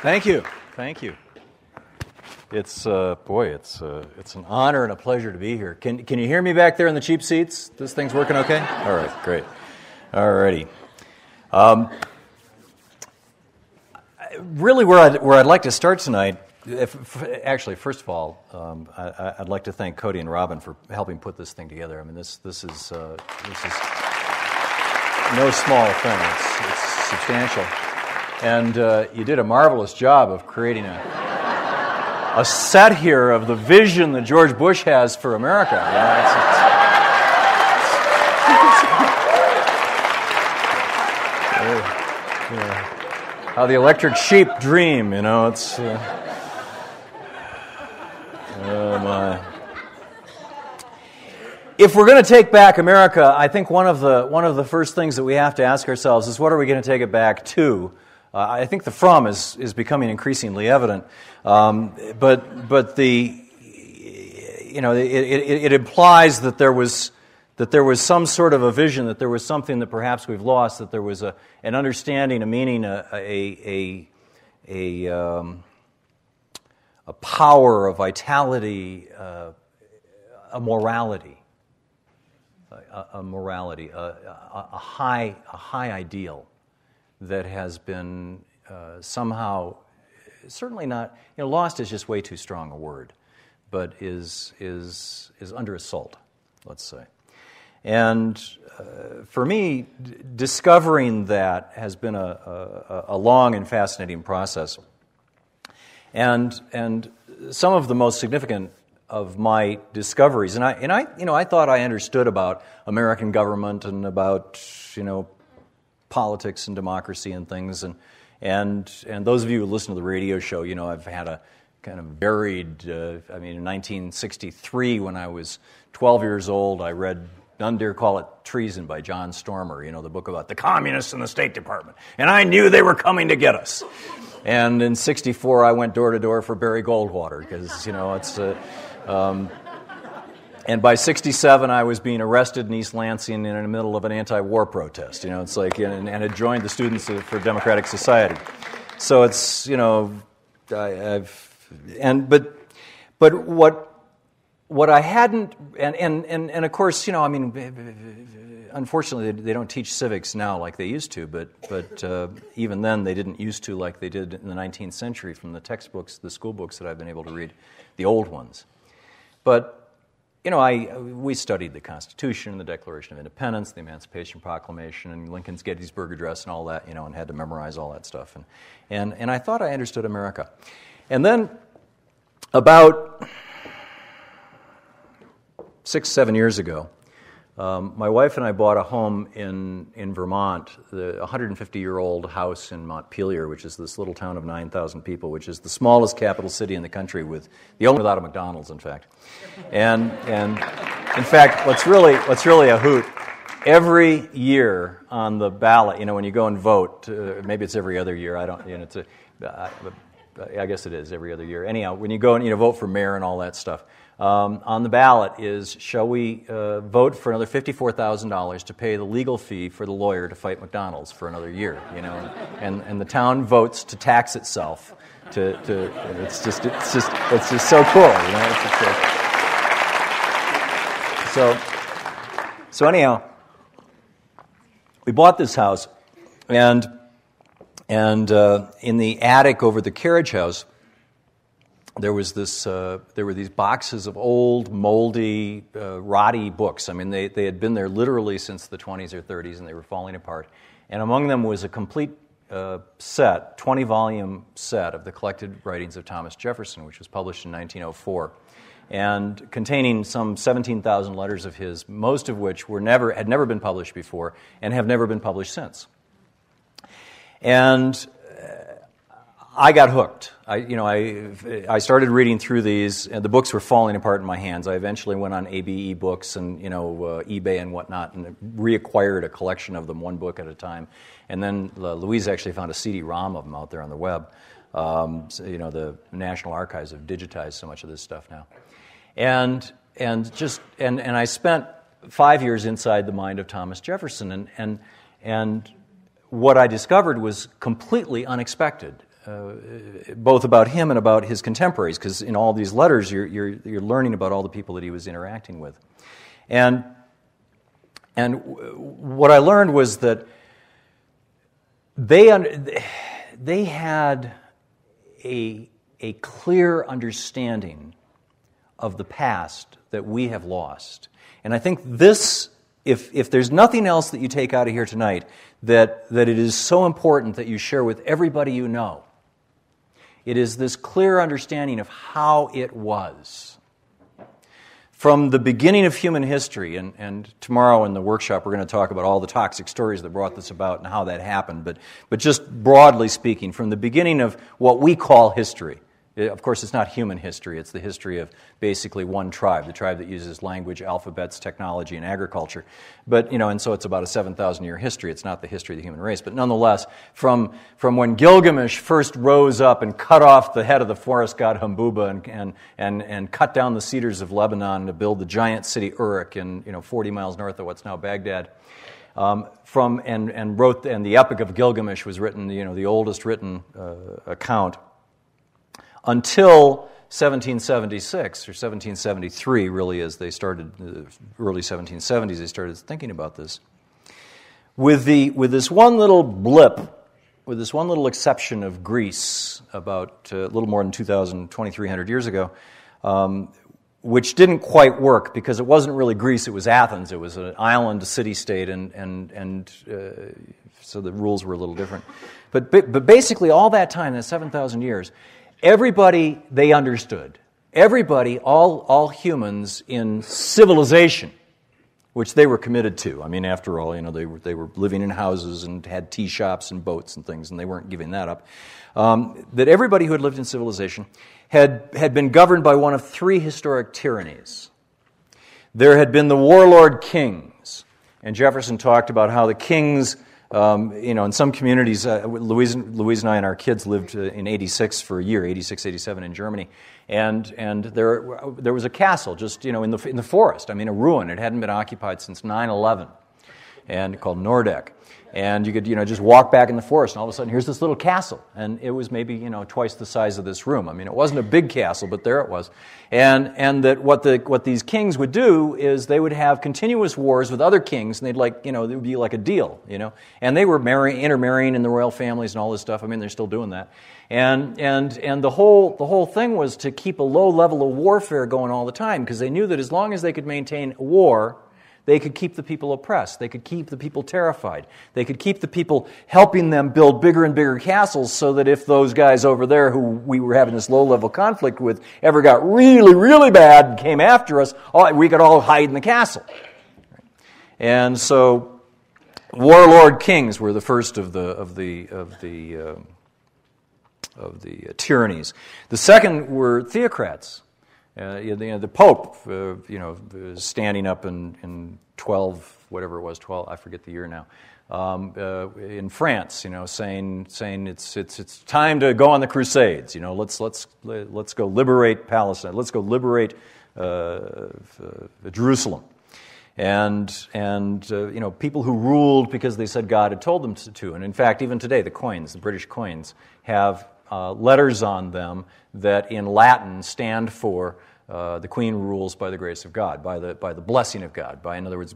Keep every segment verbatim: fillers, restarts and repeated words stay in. Thank you. Thank you. It's, uh, boy, it's uh, it's an honor and a pleasure to be here. Can can you hear me back there in the cheap seats? This thing's working okay? All right, great. All righty. Um, really, where I'd, where I'd like to start tonight, if, if, actually, first of all, um, I, I'd like to thank Cody and Robin for helping put this thing together. I mean, this this is uh, this is no small thing. It's, it's substantial, and uh, you did a marvelous job of creating a. a set here of the vision that George Bush has for America. You know, it's, it's, uh, yeah. How the electric sheep dream, you know, it's... Uh, oh, my. If we're going to take back America, I think one of the one of the first things that we have to ask ourselves is, what are we going to take it back to? Uh, I think the from is, is becoming increasingly evident, um, but but the you know it, it, it implies that there was that there was some sort of a vision, that there was something that perhaps we've lost, that there was a an understanding, a meaning, a a a a, um, a power, a vitality, uh, a morality, a, a morality, a, a, a high a high ideal. That has been uh, somehow, certainly not, you know, lost is just way too strong a word, but is is is under assault, let's say. And uh, for me, d- discovering that has been a, a, a long and fascinating process. And and some of the most significant of my discoveries, and I and I you know I thought I understood about American government and about you know. politics and democracy and things, and and and those of you who listen to the radio show, you know, I've had a kind of buried. Uh, I mean, in nineteen sixty-three, when I was twelve years old, I read "None Dare Call It Treason" by John Stormer. You know, the book about the communists in the State Department, and I knew they were coming to get us. And in sixty-four, I went door to door for Barry Goldwater because you know it's. Uh, um, And by sixty-seven, I was being arrested in East Lansing in the middle of an anti-war protest. You know, it's like, and, and had joined the Students for Democratic Society. So it's, you know, I, I've, and but, but what, what I hadn't, and and and and of course, you know, I mean, unfortunately, they don't teach civics now like they used to. But but uh, even then, they didn't used to like they did in the nineteenth century from the textbooks, the school books that I've been able to read, the old ones, but. You know, I we studied the Constitution, the Declaration of Independence, the Emancipation Proclamation, and Lincoln's Gettysburg Address, and all that. You know, and had to memorize all that stuff. And and and I thought I understood America. And then, about six, seven years ago, um, my wife and I bought a home in in Vermont, the one hundred fifty year old house in Montpelier, which is this little town of nine thousand people, which is the smallest capital city in the country, with the only without a McDonald's, in fact. And and in fact, what's really what's really a hoot, every year on the ballot, you know, when you go and vote, uh, maybe it's every other year. I don't, you know, it's a, I, I guess it is every other year. Anyhow, when you go and you know vote for mayor and all that stuff, um, on the ballot is shall we uh, vote for another fifty-four thousand dollars to pay the legal fee for the lawyer to fight McDonald's for another year, you know, and and the town votes to tax itself. To to it's just it's just it's just so cool, you know. It's just like, So, so anyhow, we bought this house, and and uh, in the attic over the carriage house, there was this. Uh, there were these boxes of old, moldy, uh, rotty books. I mean, they they had been there literally since the twenties or thirties, and they were falling apart. And among them was a complete uh, set, twenty volume set of the collected writings of Thomas Jefferson, which was published in nineteen oh four. And containing some seventeen thousand letters of his, most of which were never had never been published before and have never been published since. And uh, I got hooked. I, you know, I I started reading through these, and the books were falling apart in my hands. I eventually went on A B E Books and you know uh, eBay and whatnot, and reacquired a collection of them, one book at a time. And then uh, Louise actually found a C D ROM of them out there on the web. Um, so, you know, the National Archives have digitized so much of this stuff now. And and just and, and I spent five years inside the mind of Thomas Jefferson, and and and what I discovered was completely unexpected. uh, both about him and about his contemporaries, because in all these letters you're, you're, you're learning about all the people that he was interacting with. And, and what I learned was that they, they had a, a clear understanding of the past that we have lost. And I think this, if if there's nothing else that you take out of here tonight, that, that it is so important that you share with everybody you know, it is this clear understanding of how it was. From the beginning of human history, and, and tomorrow in the workshop we're going to talk about all the toxic stories that brought this about and how that happened, but, but just broadly speaking, from the beginning of what we call history. Of course, it's not human history. It's the history of basically one tribe, the tribe that uses language, alphabets, technology, and agriculture. But, you know, and so it's about a seven thousand year history. It's not the history of the human race. But nonetheless, from, from when Gilgamesh first rose up and cut off the head of the forest god Humbuba and, and, and, and cut down the cedars of Lebanon to build the giant city Uruk in, you know, forty miles north of what's now Baghdad, Um, from and, and wrote, and the Epic of Gilgamesh was written, you know, the oldest written uh, account, until seventeen seventy-six or seventeen seventy-three, really, as they started, the early seventeen seventies, they started thinking about this. With the with this one little blip, with this one little exception of Greece, about a little more than two thousand, twenty-three hundred years ago, um, which didn't quite work because it wasn't really Greece, it was Athens. It was an island, a city-state, and and and uh, so the rules were a little different. But but basically, all that time, that seven thousand years, everybody, they understood. Everybody, all all humans in civilization, which they were committed to. I mean, after all, you know, they were they were living in houses and had tea shops and boats and things, and they weren't giving that up. Um, that everybody who had lived in civilization had had been governed by one of three historic tyrannies. There had been the warlord kings, and Jefferson talked about how the kings. Um, you know, in some communities, uh, Louise, Louise and I and our kids lived uh, in eighty-six for a year, eighty-six, eighty-seven in Germany, and and there there was a castle just, you know, in the in the forest. I mean, a ruin. It hadn't been occupied since nine eleven, and called Nordeck. And you could, you know, just walk back in the forest, and all of a sudden, here's this little castle, and it was maybe, you know, twice the size of this room. I mean, it wasn't a big castle, but there it was. And and that what the what these kings would do is they would have continuous wars with other kings, and they'd like, you know, it would be like a deal, you know. And they were marrying, intermarrying in the royal families and all this stuff. I mean, they're still doing that. And and and the whole the whole thing was to keep a low level of warfare going all the time, because they knew that as long as they could maintain war, they could keep the people oppressed. They could keep the people terrified. They could keep the people helping them build bigger and bigger castles so that if those guys over there who we were having this low-level conflict with ever got really, really bad and came after us, we could all hide in the castle. And so warlord kings were the first of the of the, of the, uh, of the uh, tyrannies. The second were theocrats. Uh, you know, the Pope, uh, you know, standing up in, in twelve, whatever it was, twelve, I forget the year now, um, uh, in France, you know, saying saying it's it's it's time to go on the Crusades. You know, let's let's let's go liberate Palestine. Let's go liberate uh, uh, Jerusalem. And, and uh, you know, people who ruled because they said God had told them to, to. And in fact, even today, the coins, the British coins, have uh, letters on them that in Latin stand for uh, the Queen rules by the grace of God, by the by the blessing of God. By, in other words,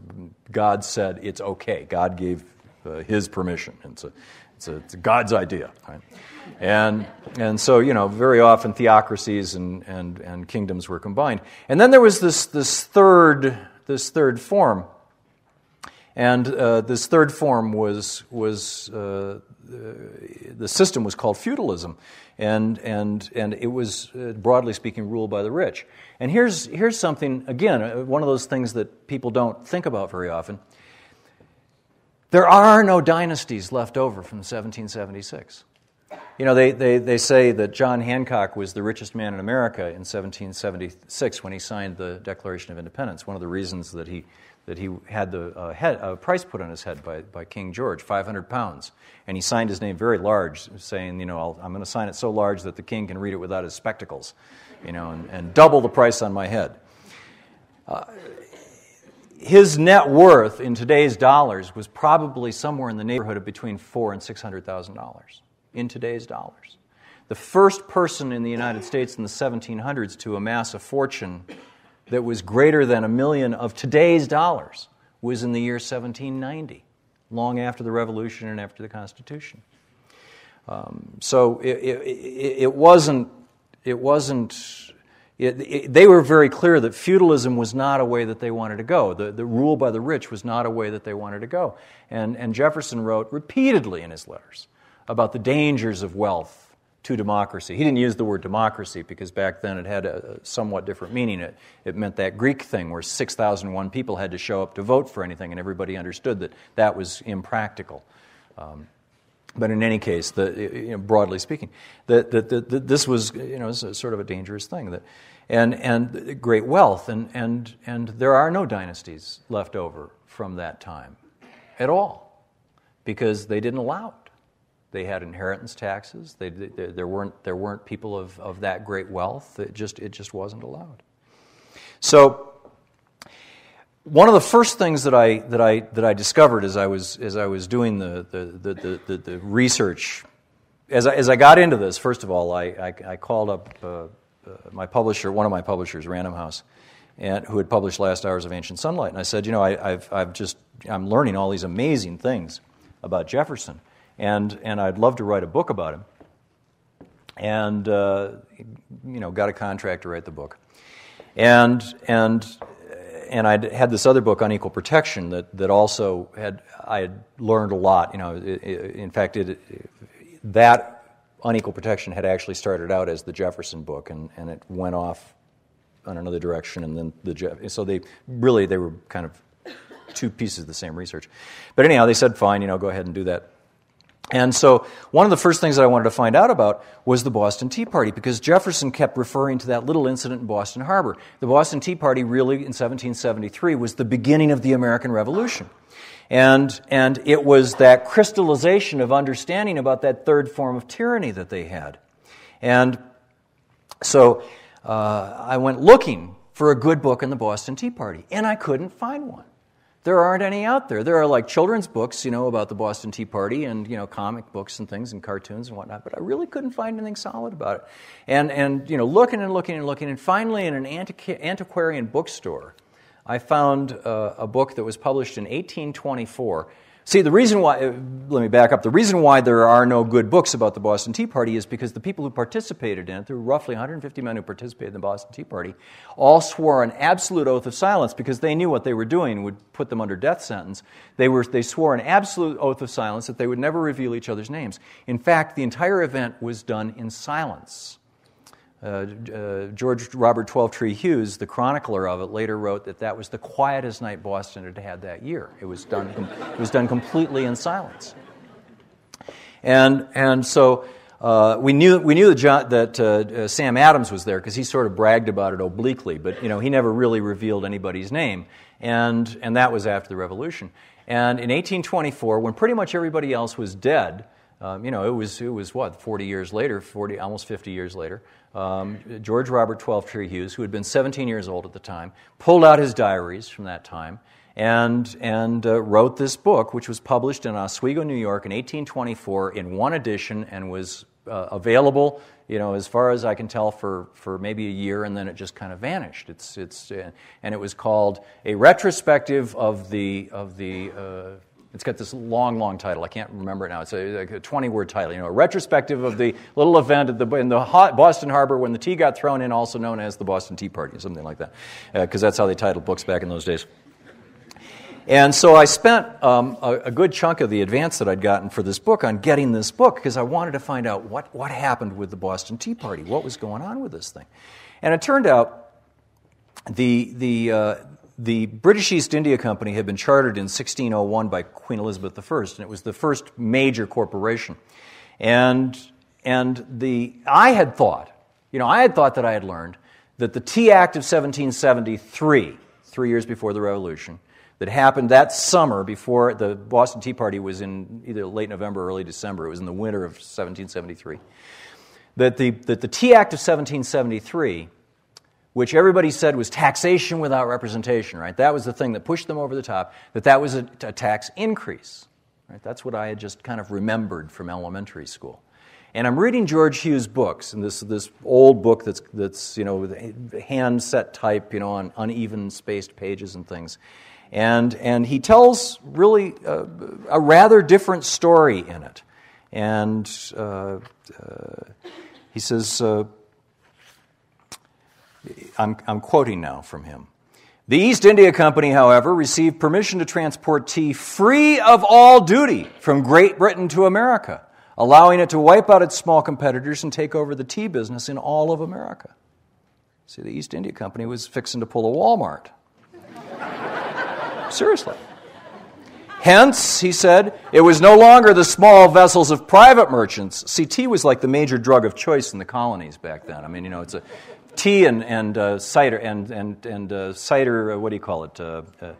God said it's okay. God gave uh, His permission. It's a, it's a, it's God's idea, right? And and so, you know, very often theocracies and and and kingdoms were combined. And then there was this this third this third form. And uh, this third form was was uh, the system was called feudalism, and and and it was uh, broadly speaking ruled by the rich. And here's here's something again, one of those things that people don't think about very often. There are no dynasties left over from seventeen seventy-six. You know, they they they say that John Hancock was the richest man in America in seventeen seventy-six when he signed the Declaration of Independence. One of the reasons that he that he had the uh, head, uh, price put on his head by, by King George, five hundred pounds. And he signed his name very large, saying, you know, I'll, I'm going to sign it so large that the king can read it without his spectacles, you know, and, and double the price on my head. Uh, his net worth in today's dollars was probably somewhere in the neighborhood of between four hundred thousand and six hundred thousand dollars in today's dollars. the first person in the United States in the seventeen hundreds to amass a fortune that was greater than a million of today's dollars was in the year seventeen ninety, long after the Revolution and after the Constitution. Um, so it, it, it wasn't, it wasn't it, it, they were very clear that feudalism was not a way that they wanted to go. The, the rule by the rich was not a way that they wanted to go. And, and Jefferson wrote repeatedly in his letters about the dangers of wealth to democracy. He didn't use the word democracy because back then it had a somewhat different meaning. It, it meant that Greek thing where six thousand one people had to show up to vote for anything, and everybody understood that that was impractical. Um, But in any case, the, you know, broadly speaking, that this was, you know, sort of a dangerous thing. That, and and great wealth, and and and there are no dynasties left over from that time, at all, because they didn't allow it. They had inheritance taxes. They, they there weren't there weren't people of, of that great wealth. It just it just wasn't allowed. So. One of the first things that I that I that I discovered as I was as I was doing the the the, the, the research, as I, as I got into this, first of all, I I, I called up uh, uh, my publisher, one of my publishers, Random House, and who had published Last Hours of Ancient Sunlight, and I said, you know, I, I've I've just I'm learning all these amazing things about Jefferson, and and I'd love to write a book about him, and uh, you know, got a contract to write the book, and and. And I had this other book on equal protection that, that also had I had learned a lot. You know, it, it, in fact, it, it, that on equal protection had actually started out as the Jefferson book, and, and it went off on another direction, and then the Jeff. So they really they were kind of two pieces of the same research. But anyhow, they said, fine, you know, go ahead and do that. And so one of the first things that I wanted to find out about was the Boston Tea Party, because Jefferson kept referring to that little incident in Boston Harbor. The Boston Tea Party really, in seventeen seventy-three, was the beginning of the American Revolution. And, and it was that crystallization of understanding about that third form of tyranny that they had. And so uh, I went looking for a good book on the Boston Tea Party, and I couldn't find one. There aren't any out there. There are like children's books, you know, about the Boston Tea Party, and you know, comic books and things and cartoons and whatnot. But I really couldn't find anything solid about it. And and you know, looking and looking and looking, and finally, in an antiqu- antiquarian bookstore, I found uh, a book that was published in eighteen twenty-four. See, the reason why let me back up. The reason why there are no good books about the Boston Tea Party is because the people who participated in it, there were roughly one hundred fifty men who participated in the Boston Tea Party, all swore an absolute oath of silence because they knew what they were doing would put them under death sentence. They were they swore an absolute oath of silence that they would never reveal each other's names. In fact, the entire event was done in silence. Uh, uh, George Robert Twelvetree Hughes, the chronicler of it, later wrote that that was the quietest night Boston had had that year. It was done. Com- it was done completely in silence. And and so uh, we knew we knew that, John, that uh, uh, Sam Adams was there because he sort of bragged about it obliquely, but you know he never really revealed anybody's name. And and that was after the Revolution. And in eighteen twenty-four, when pretty much everybody else was dead. Um, you know, it was it was what forty years later, forty almost fifty years later. Um, George Robert Twelvetree Hughes, who had been seventeen years old at the time, pulled out his diaries from that time and and uh, wrote this book, which was published in Oswego, New York, in eighteen twenty-four in one edition, and was uh, available, you know, as far as I can tell, for for maybe a year, and then it just kind of vanished. It's it's uh, and it was called A Retrospective of the of the. Uh, It's got this long, long title. I can't remember it now. It's a, like a twenty-word title. You know, a retrospective of the little event at the, in the hot Boston Harbor when the tea got thrown in, also known as the Boston Tea Party, something like that, because uh, that's how they titled books back in those days. And so I spent um, a, a good chunk of the advance that I'd gotten for this book on getting this book because I wanted to find out what, what happened with the Boston Tea Party, what was going on with this thing. And it turned out the the uh, The British East India Company had been chartered in sixteen oh one by Queen Elizabeth the First, and it was the first major corporation. And and the I had thought, you know, I had thought that I had learned that the Tea Act of seventeen seventy-three, three years before the Revolution, that happened that summer before the Boston Tea Party was in either late November or early December. It was in the winter of seventeen seventy-three. That the that the Tea Act of seventeen seventy-three, which everybody said was taxation without representation, right? That was the thing that pushed them over the top, that that was a, a tax increase, right? That's what I had just kind of remembered from elementary school. And I'm reading George Hughes' books, and this this old book that's that's you know with hand set type, you know, on uneven spaced pages and things, and and he tells really a, a rather different story in it, and uh, uh, he says, uh, I'm I'm quoting now from him. The East India Company, however, received permission to transport tea free of all duty from Great Britain to America, allowing it to wipe out its small competitors and take over the tea business in all of America. See, the East India Company was fixing to pull a Walmart. Seriously. Hence, he said, it was no longer the small vessels of private merchants. See, tea was like the major drug of choice in the colonies back then. I mean, you know, it's a tea and and uh, cider and and and uh, cider. Uh, what do you call it? Uh, uh,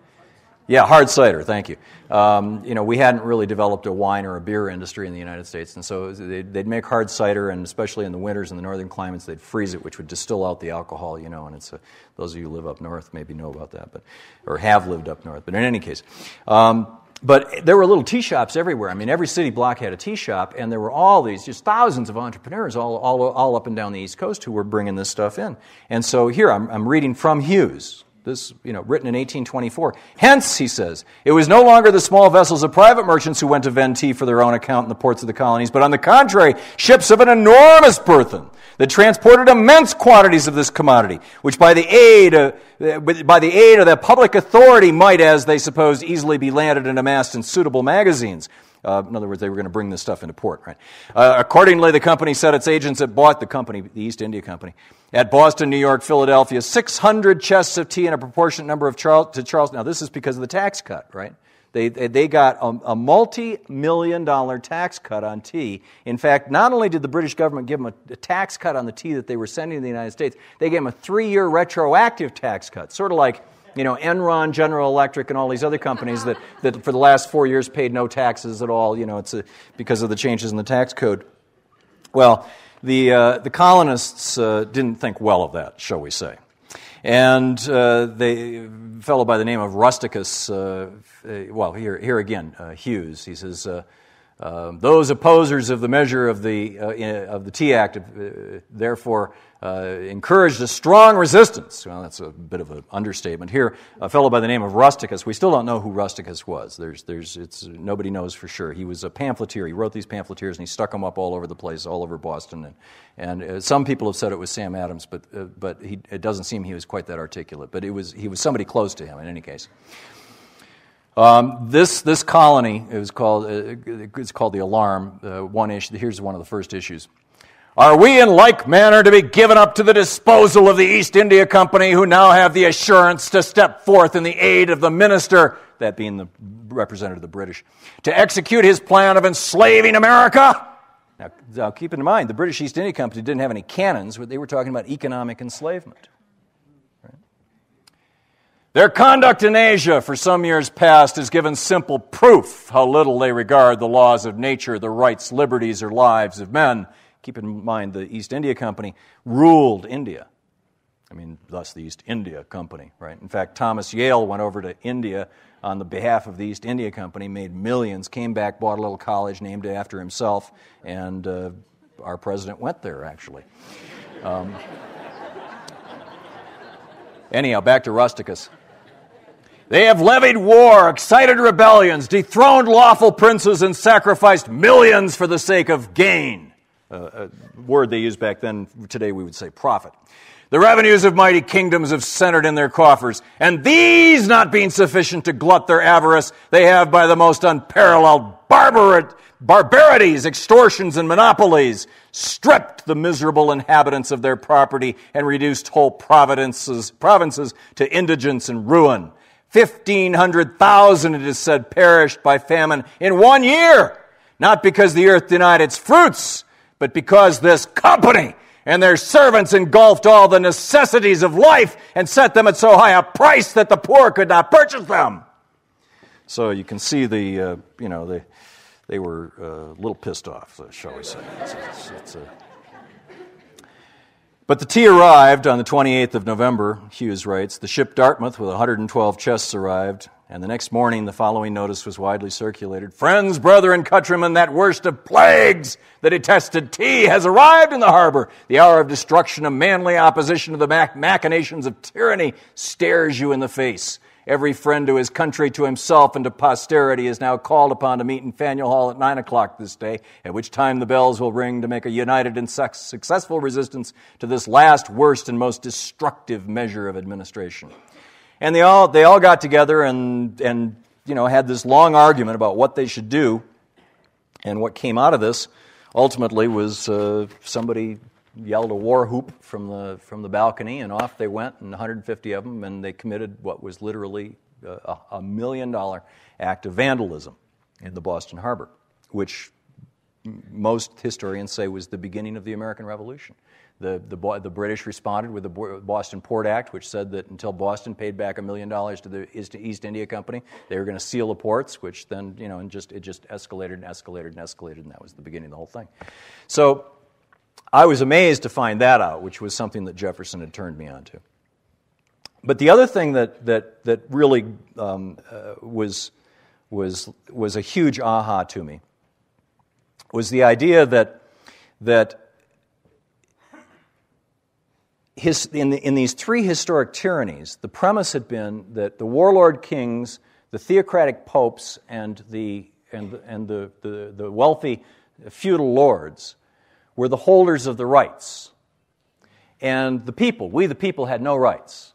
Yeah, hard cider, thank you. Um, you know, we hadn't really developed a wine or a beer industry in the United States, and so they'd, they'd make hard cider, and especially in the winters in the northern climates, they'd freeze it, which would distill out the alcohol, you know, and it's a, those of you who live up north maybe know about that, but or have lived up north, but in any case. Um, but there were little tea shops everywhere. I mean, every city block had a tea shop, and there were all these, just thousands of entrepreneurs all all, all up and down the East Coast who were bringing this stuff in. And so here, I'm, I'm reading from Hughes. This, you know, written in eighteen twenty-four. Hence, he says, it was no longer the small vessels of private merchants who went to vend tea for their own account in the ports of the colonies, but on the contrary, ships of an enormous burthen that transported immense quantities of this commodity, which by the aid of, by the aid of the public authority might, as they supposed, easily be landed and amassed in suitable magazines. Uh, in other words, they were going to bring this stuff into port, right? Uh, accordingly, the company set its agents that bought the company, the East India Company, at Boston, New York, Philadelphia, six hundred chests of tea and a proportionate number of Charles, to Charles. Now, this is because of the tax cut, right? They they, they got a, a multi-million dollar tax cut on tea. In fact, not only did the British government give them a, a tax cut on the tea that they were sending to the United States, they gave them a three-year retroactive tax cut, sort of like, you know, Enron, General Electric, and all these other companies that, that for the last four years paid no taxes at all, you know, it's a, because of the changes in the tax code. Well, the uh, the colonists uh, didn't think well of that, shall we say. And uh, they, a fellow by the name of Rusticus, uh, well, here here again, uh, Hughes, he says, uh, uh, those opposers of the measure of the, uh, of the Tea Act, uh, therefore, Uh, encouraged a strong resistance. Well, that's a bit of an understatement here. A fellow by the name of Rusticus. We still don't know who Rusticus was. There's, there's, it's nobody knows for sure. He was a pamphleteer. He wrote these pamphleteers, and he stuck them up all over the place, all over Boston. And, and uh, some people have said it was Sam Adams, but uh, but he, it doesn't seem he was quite that articulate. But it was he was somebody close to him in any case. Um, this this colony it was called uh, it's called the Alarm. Uh, one issue. Here's one of the first issues. Are we in like manner to be given up to the disposal of the East India Company, who now have the assurance to step forth in the aid of the minister, that being the representative of the British, to execute his plan of enslaving America? Now, now keep in mind, the British East India Company didn't have any cannons, but they were talking about economic enslavement. Right? Their conduct in Asia for some years past has given simple proof how little they regard the laws of nature, the rights, liberties, or lives of men. Keep in mind, the East India Company ruled India. I mean, thus the East India Company, right? In fact, Thomas Yale went over to India on the behalf of the East India Company, made millions, came back, bought a little college, named it after himself, and uh, our president went there, actually. Um, anyhow, back to Rusticus. They have levied war, excited rebellions, dethroned lawful princes, and sacrificed millions for the sake of gain. Uh, a word they used back then, today we would say profit. The revenues of mighty kingdoms have centered in their coffers, and these not being sufficient to glut their avarice, they have by the most unparalleled barbar- barbarities, extortions, and monopolies stripped the miserable inhabitants of their property and reduced whole provinces, provinces to indigence and ruin. Fifteen hundred thousand, it is said, perished by famine in one year, not because the earth denied its fruits, but because this company and their servants engulfed all the necessities of life and set them at so high a price that the poor could not purchase them. So you can see the, uh, you know, they they were uh, a little pissed off, shall we say. It's, it's, it's a... But the tea arrived on the twenty-eighth of November, Hughes writes. The ship Dartmouth with one hundred twelve chests arrived, and the next morning the following notice was widely circulated. Friends, brethren, countrymen, that worst of plagues, the detested tea, has arrived in the harbor. The hour of destruction, of manly opposition to the mach- machinations of tyranny, stares you in the face. Every friend to his country, to himself, and to posterity is now called upon to meet in Faneuil Hall at nine o'clock this day, at which time the bells will ring to make a united and successful resistance to this last, worst, and most destructive measure of administration. And they all they all got together and, and you know, had this long argument about what they should do, and what came out of this ultimately was uh, somebody yelled a war whoop from the from the balcony, and off they went, and one hundred fifty of them, and they committed what was literally a, a million-dollar act of vandalism in the Boston Harbor, which most historians say was the beginning of the American Revolution. The, the, the British responded with the Boston Port Act, which said that until Boston paid back a million dollars to the East India Company, they were going to seal the ports, which then, you know, and just it just escalated and escalated and escalated, and that was the beginning of the whole thing. So I was amazed to find that out, which was something that Jefferson had turned me on to. But the other thing that that that really um, uh, was was was a huge aha to me was the idea that that his in the, in these three historic tyrannies, the premise had been that the warlord kings, the theocratic popes, and the and and the the, the wealthy feudal lords were the holders of the rights. And the people, we the people, had no rights.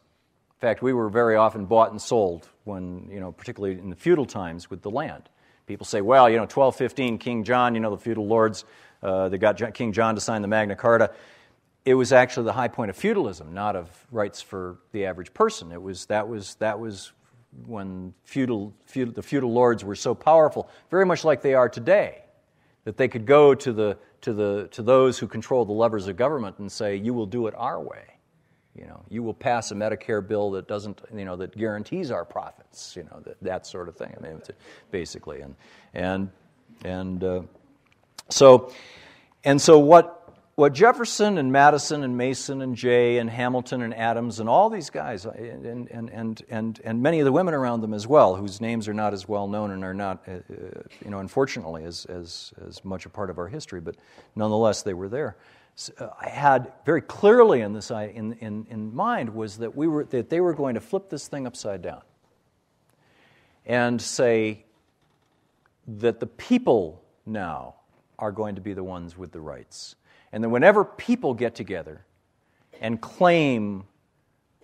In fact, we were very often bought and sold when, you know, particularly in the feudal times with the land. People say, well, you know, twelve fifteen, King John, you know, the feudal lords, uh, they got King John to sign the Magna Carta. It was actually the high point of feudalism, not of rights for the average person. It was, that was, that was when feudal, feudal, the feudal lords were so powerful, very much like they are today, that they could go to the to the to those who control the levers of government and say, you will do it our way. You know, you will pass a Medicare bill that doesn't, you know, that guarantees our profits, you know, that, that sort of thing. I mean, basically. And and and uh, so and so what what Jefferson and Madison and Mason and Jay and Hamilton and Adams and all these guys and and and and and many of the women around them as well, whose names are not as well known and are not, uh, you know, unfortunately, as as as much a part of our history, but nonetheless they were there. So, uh, I had very clearly in this in in in mind was that we were that they were going to flip this thing upside down and say that the people now are going to be the ones with the rights. And then whenever people get together and claim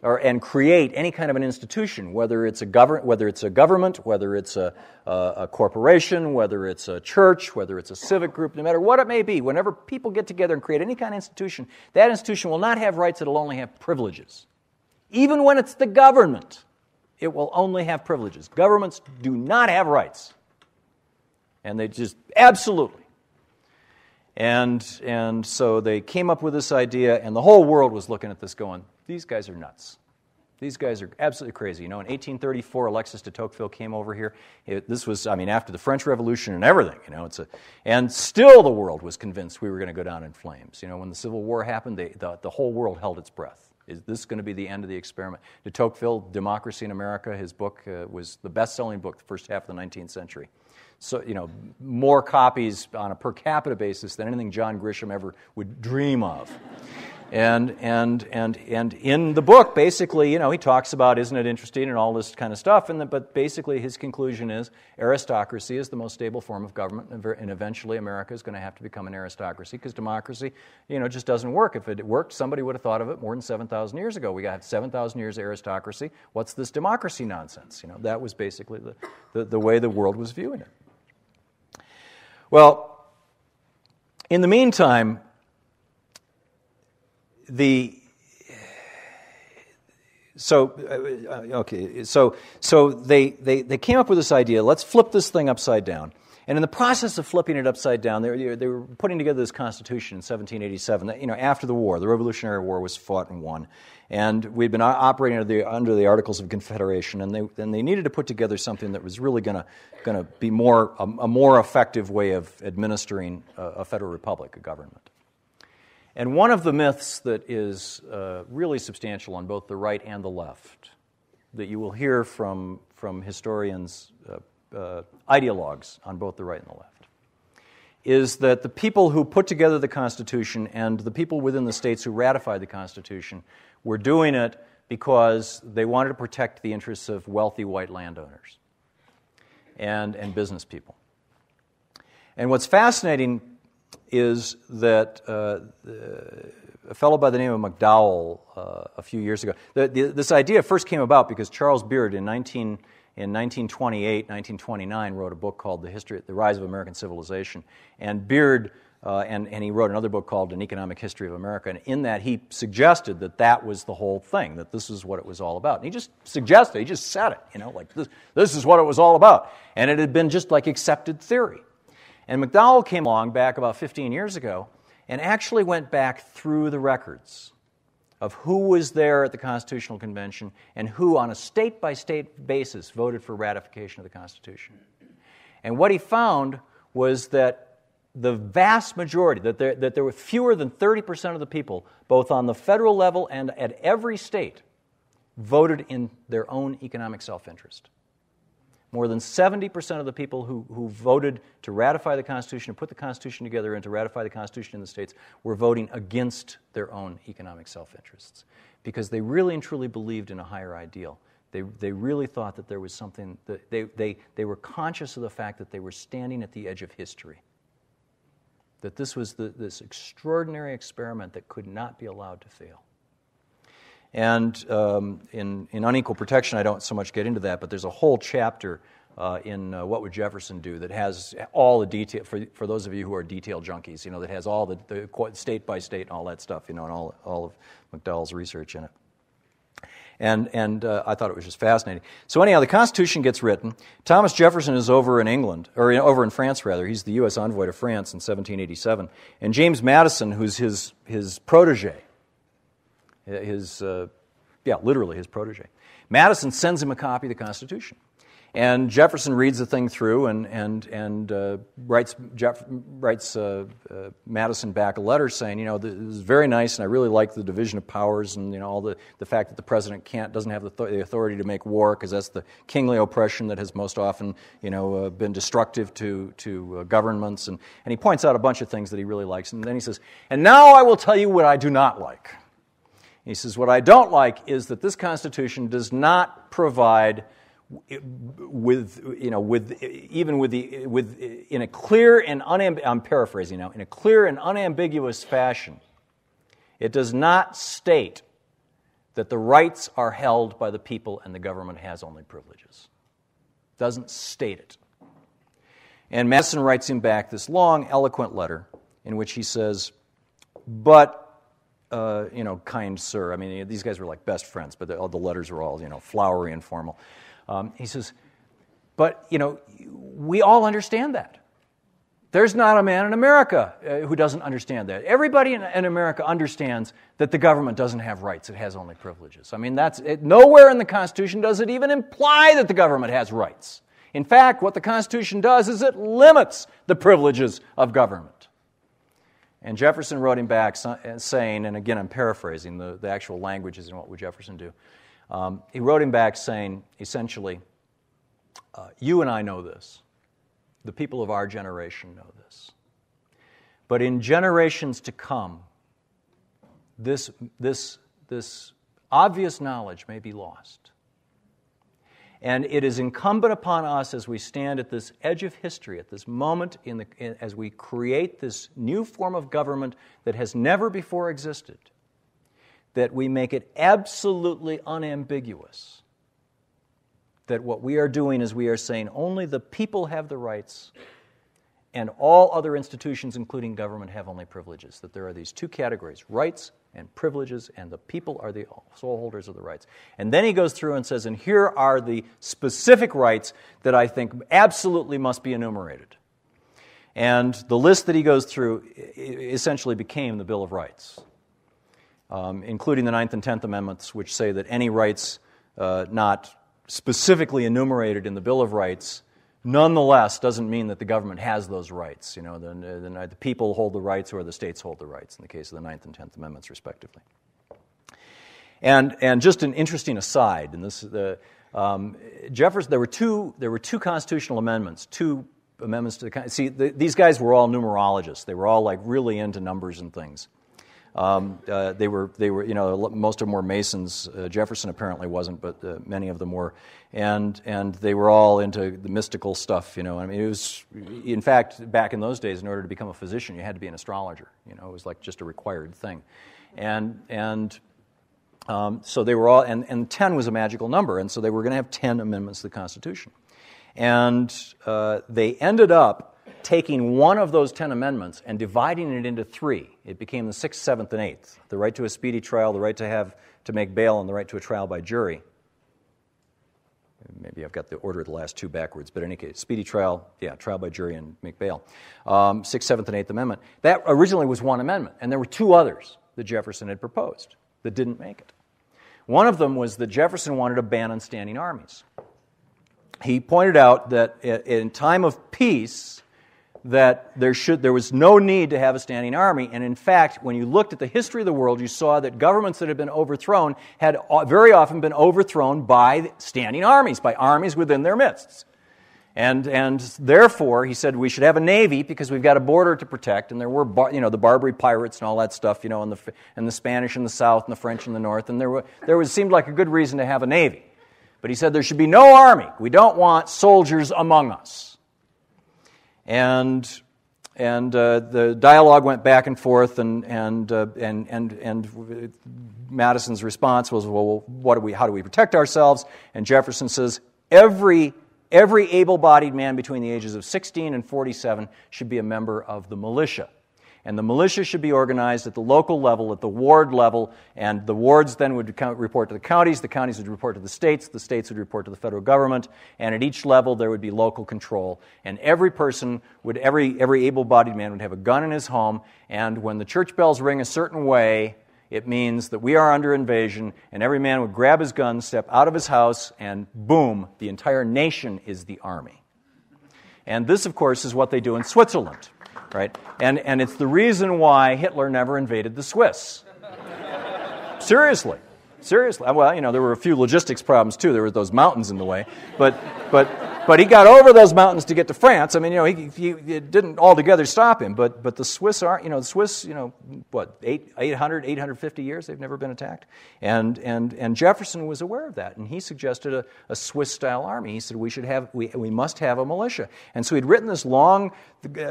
or and create any kind of an institution, whether it's a government, whether it's a government, whether it's a, a, a corporation, whether it's a church, whether it's a civic group, no matter what it may be, whenever people get together and create any kind of institution, that institution will not have rights, it'll only have privileges. Even when it's the government, it will only have privileges. Governments do not have rights. And they just absolutely. And and so they came up with this idea, and the whole world was looking at this going, these guys are nuts. These guys are absolutely crazy. You know, in eighteen thirty-four, Alexis de Tocqueville came over here. It, this was, I mean, after the French Revolution and everything, you know, it's a, and still the world was convinced we were going to go down in flames. You know, when the Civil War happened, they, the, the whole world held its breath. Is this going to be the end of the experiment? De Tocqueville, Democracy in America, his book uh, was the best-selling book the first half of the nineteenth century. So, you know, more copies on a per capita basis than anything John Grisham ever would dream of. And and and and in the book, basically, you know, he talks about isn't it interesting and all this kind of stuff. And the, but basically, his conclusion is aristocracy is the most stable form of government, and eventually America is going to have to become an aristocracy because democracy, you know, just doesn't work. If it worked, somebody would have thought of it more than seven thousand years ago. We got seven thousand years of aristocracy. What's this democracy nonsense? You know, that was basically the the, the way the world was viewing it. Well, in the meantime, The so okay so so they, they they came up with this idea. Let's flip this thing upside down. And in the process of flipping it upside down, they were, they were putting together this Constitution in seventeen eighty-seven. That, you know, after the war, the Revolutionary War was fought and won, and we'd been operating under the, under the Articles of Confederation, and they and they needed to put together something that was really going to going to be more a, a more effective way of administering a, a federal republic, a government. And one of the myths that is uh, really substantial on both the right and the left, that you will hear from, from historians, uh, uh, ideologues on both the right and the left, is that the people who put together the Constitution and the people within the states who ratified the Constitution were doing it because they wanted to protect the interests of wealthy white landowners and, and business people. And what's fascinating is that uh, a fellow by the name of McDowell uh, a few years ago, the, the, this idea first came about because Charles Beard in nineteen twenty-eight, nineteen twenty-nine wrote a book called The History, The Rise of American Civilization. And Beard, uh, and, and he wrote another book called An Economic History of America. And in that, he suggested that that was the whole thing, that this is what it was all about. And he just suggested, he just said it, you know, like this, this is what it was all about. And it had been just like accepted theory. And McDowell came along back about fifteen years ago and actually went back through the records of who was there at the Constitutional Convention and who, on a state-by-state basis, voted for ratification of the Constitution. And what he found was that the vast majority, that there, that there were fewer than thirty percent of the people, both on the federal level and at every state, voted in their own economic self-interest. More than seventy percent of the people who, who voted to ratify the Constitution, and put the Constitution together and to ratify the Constitution in the states, were voting against their own economic self-interests because they really and truly believed in a higher ideal. They, they really thought that there was something, that they, they, they were conscious of the fact that they were standing at the edge of history, that this was the, this extraordinary experiment that could not be allowed to fail. And um, in, in Unequal Protection, I don't so much get into that, but there's a whole chapter uh, in uh, What Would Jefferson Do that has all the detail, for, for those of you who are detail junkies, you know, that has all the, the state by state and all that stuff, you know, and all, all of McDowell's research in it. And, and uh, I thought it was just fascinating. So anyhow, the Constitution gets written. Thomas Jefferson is over in England, or in, over in France, rather. He's the U S envoy to France in seventeen eighty-seven. And James Madison, who's his, his protege, His, uh, yeah, literally his protege. Madison sends him a copy of the Constitution. And Jefferson reads the thing through and, and, and uh, writes, Jeff, writes uh, uh, Madison back a letter saying, you know, this is very nice and I really like the division of powers and, you know, all the, the fact that the president can't, doesn't have the, th- the authority to make war because that's the kingly oppression that has most often, you know, uh, been destructive to, to uh, governments. And, and he points out a bunch of things that he really likes. And then he says, and now I will tell you what I do not like. He says, what I don't like is that this Constitution does not provide with, you know, with, even with the, with, in a clear and unamb- I'm paraphrasing now, in a clear and unambiguous fashion, it does not state that the rights are held by the people and the government has only privileges. Doesn't state it. And Madison writes him back this long, eloquent letter in which he says, but Uh, you know, kind sir. I mean, these guys were like best friends, but the, all the letters were all, you know, flowery and formal. Um, he says, but, you know, we all understand that. There's not a man in America uh, who doesn't understand that. Everybody in, in America understands that the government doesn't have rights. It has only privileges. I mean, that's it, nowhere in the Constitution does it even imply that the government has rights. In fact, what the Constitution does is it limits the privileges of government. And Jefferson wrote him back saying, and again I'm paraphrasing, the, the actual language is in What Would Jefferson Do? Um, he wrote him back saying, essentially, uh, you and I know this. The people of our generation know this. But in generations to come, this, this, this obvious knowledge may be lost. And it is incumbent upon us as we stand at this edge of history, at this moment, in the, in, as we create this new form of government that has never before existed, that we make it absolutely unambiguous that what we are doing is we are saying only the people have the rights and all other institutions, including government, have only privileges, that there are these two categories, rights and privileges, and the people are the sole holders of the rights. And then he goes through and says, and here are the specific rights that I think absolutely must be enumerated. And the list that he goes through essentially became the Bill of Rights, um, including the Ninth and Tenth Amendments, which say that any rights uh, not specifically enumerated in the Bill of Rights nonetheless doesn't mean that the government has those rights. You know, the, the, the people hold the rights or the states hold the rights in the case of the Ninth and Tenth Amendments, respectively. And and just an interesting aside, and this the um, Jefferson. There were two. There were two constitutional amendments. Two amendments to the. See, the, these guys were all numerologists. They were all like really into numbers and things. Um, uh, they were, they were, you know, most of them were Masons. Uh, Jefferson apparently wasn't, but uh, many of them were, and and they were all into the mystical stuff, you know. I mean, it was, in fact, back in those days, in order to become a physician, you had to be an astrologer. You know, it was like just a required thing, and and um, so they were all, and and ten was a magical number, and so they were going to have ten amendments to the Constitution, and uh, they ended up taking one of those ten amendments and dividing it into three. It became the sixth, seventh, and eighth. The right to a speedy trial, the right to have to make bail, and the right to a trial by jury. Maybe I've got the order of the last two backwards, but in any case, speedy trial, yeah, trial by jury and make bail. Um, sixth, seventh, and eighth amendment. That originally was one amendment, and there were two others that Jefferson had proposed that didn't make it. One of them was that Jefferson wanted a ban on standing armies. He pointed out that in time of peace, that there should there was no need to have a standing army. And in fact, when you looked at the history of the world, you saw that governments that had been overthrown had very often been overthrown by standing armies, by armies within their midst. And and therefore, he said, we should have a navy because we've got a border to protect. And there were, bar, you know, the Barbary pirates and all that stuff, you know, and the and the Spanish in the south and the French in the north. And there were there was seemed like a good reason to have a navy. But he said there should be no army. We don't want soldiers among us. And and uh, the dialogue went back and forth, and and uh, and and and Madison's response was, well, what do we? How do we protect ourselves? And Jefferson says, every every able-bodied man between the ages of sixteen and forty-seven should be a member of the militia, and the militia should be organized at the local level, at the ward level, and the wards then would report to the counties, the counties would report to the states, the states would report to the federal government, and at each level there would be local control, and every person would, every every able-bodied man would have a gun in his home, and when the church bells ring a certain way, it means that we are under invasion, and every man would grab his gun, step out of his house, and boom, the entire nation is the army. And this, of course, is what they do in Switzerland. Right? And and it's the reason why Hitler never invaded the Swiss. Seriously. Seriously. Well, you know, there were a few logistics problems, too. There were those mountains in the way. But but but he got over those mountains to get to France. I mean, you know, he, he it didn't altogether stop him. But but the Swiss aren't, you know, the Swiss, you know, what, eight hundred, eight hundred fifty years, they've never been attacked. And and and Jefferson was aware of that, and he suggested a, a Swiss-style army. He said we should have, we we must have a militia. And so he'd written this long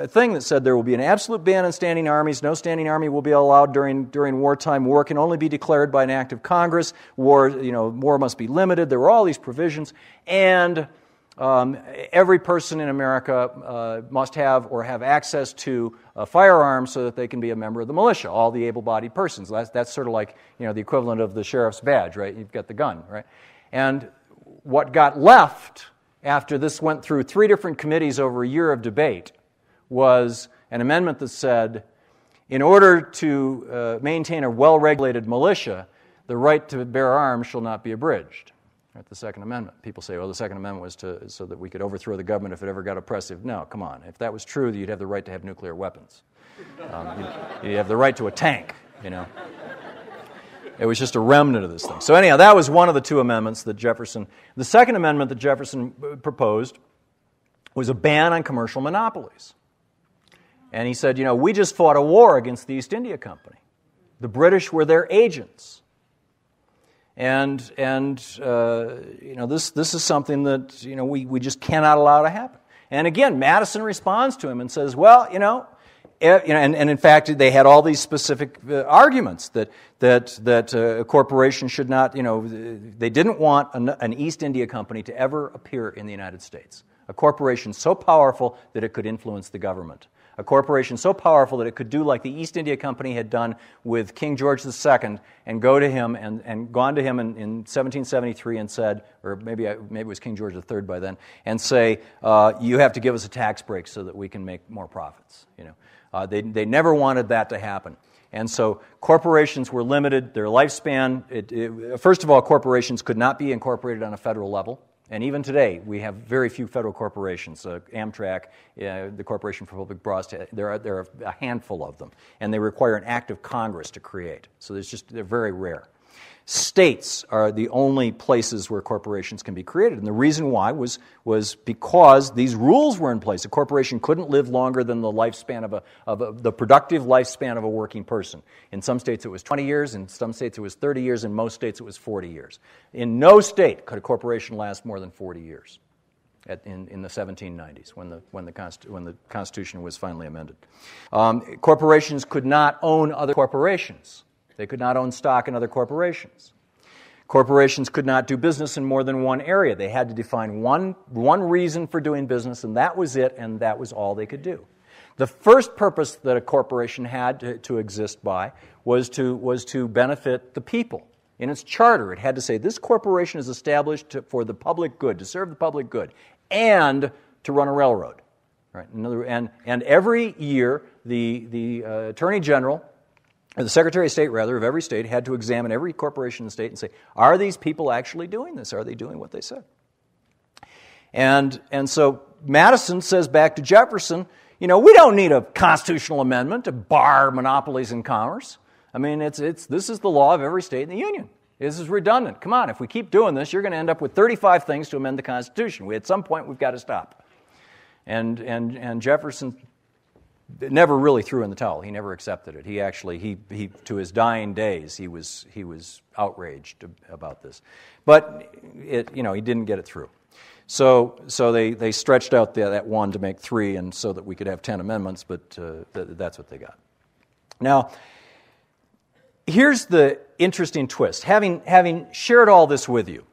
thing that said there will be an absolute ban on standing armies. No standing army will be allowed during during wartime. War can only be declared by an act of Congress. War, you know, war must be limited. There were all these provisions, and um, every person in America uh, must have or have access to a firearm so that they can be a member of the militia. All the able-bodied persons. That's that's sort of like, you know, the equivalent of the sheriff's badge, right? You've got the gun, right? And what got left after this went through three different committees over a year of debate was an amendment that said, in order to uh, maintain a well-regulated militia, the right to bear arms shall not be abridged. Right, the Second Amendment. People say, well, the Second Amendment was to so that we could overthrow the government if it ever got oppressive. No, come on. If that was true, you'd have the right to have nuclear weapons. Um, you'd, you'd have the right to a tank, you know. It was just a remnant of this thing. So anyhow, that was one of the two amendments that Jefferson... The Second Amendment that Jefferson proposed was a ban on commercial monopolies. And he said, you know, we just fought a war against the East India Company. The British were their agents. And, and uh, you know, this, this is something that, you know, we, we just cannot allow to happen. And again, Madison responds to him and says, well, you know, eh, you know and, and in fact, they had all these specific uh, arguments that, that, that uh, a corporation should not, you know, they didn't want an, an East India Company to ever appear in the United States. A corporation so powerful that it could influence the government. A corporation so powerful that it could do like the East India Company had done with King George the Second and go to him and, and gone to him in, in seventeen seventy-three and said, or maybe I, maybe it was King George the Third by then, and say, uh, you have to give us a tax break so that we can make more profits. You know, uh, they they never wanted that to happen. And so corporations were limited, their lifespan. It, it, first of all, corporations could not be incorporated on a federal level. And even today, we have very few federal corporations. Uh, Amtrak, uh, the Corporation for Public Broadcasting, there are, there are a handful of them. And they require an act of Congress to create. So there's just, they're very rare. States are the only places where corporations can be created. And the reason why was, was because these rules were in place. A corporation couldn't live longer than the lifespan of, a, of a, the productive lifespan of a working person. In some states it was twenty years, in some states it was thirty years, in most states it was forty years. In no state could a corporation last more than forty years at, in, in the seventeen nineties when the, when the, Const, when the Constitution was finally amended. Um, corporations could not own other corporations. They could not own stock in other corporations. Corporations could not do business in more than one area. They had to define one, one reason for doing business, and that was it, and that was all they could do. The first purpose that a corporation had to, to exist by was to, was to benefit the people. In its charter, it had to say, this corporation is established to, for the public good, to serve the public good, and to run a railroad. Right? Another, and, and every year, the, the uh, Attorney General... the Secretary of State, rather, of every state had to examine every corporation in the state and say, are these people actually doing this? Are they doing what they said? And, and so Madison says back to Jefferson, you know, we don't need a constitutional amendment to bar monopolies in commerce. I mean, it's, it's, this is the law of every state in the Union. This is redundant. Come on, if we keep doing this, you're going to end up with thirty-five things to amend the Constitution. We, at some point, we've got to stop. And, and, and Jefferson... never really threw in the towel. He never accepted it. He actually, he, he to his dying days, he was he was outraged about this. But it, you know, he didn't get it through. So so they, they stretched out the, that one to make three, and so that we could have ten amendments. But uh, th- that's what they got. Now, here's the interesting twist. Having having shared all this with you,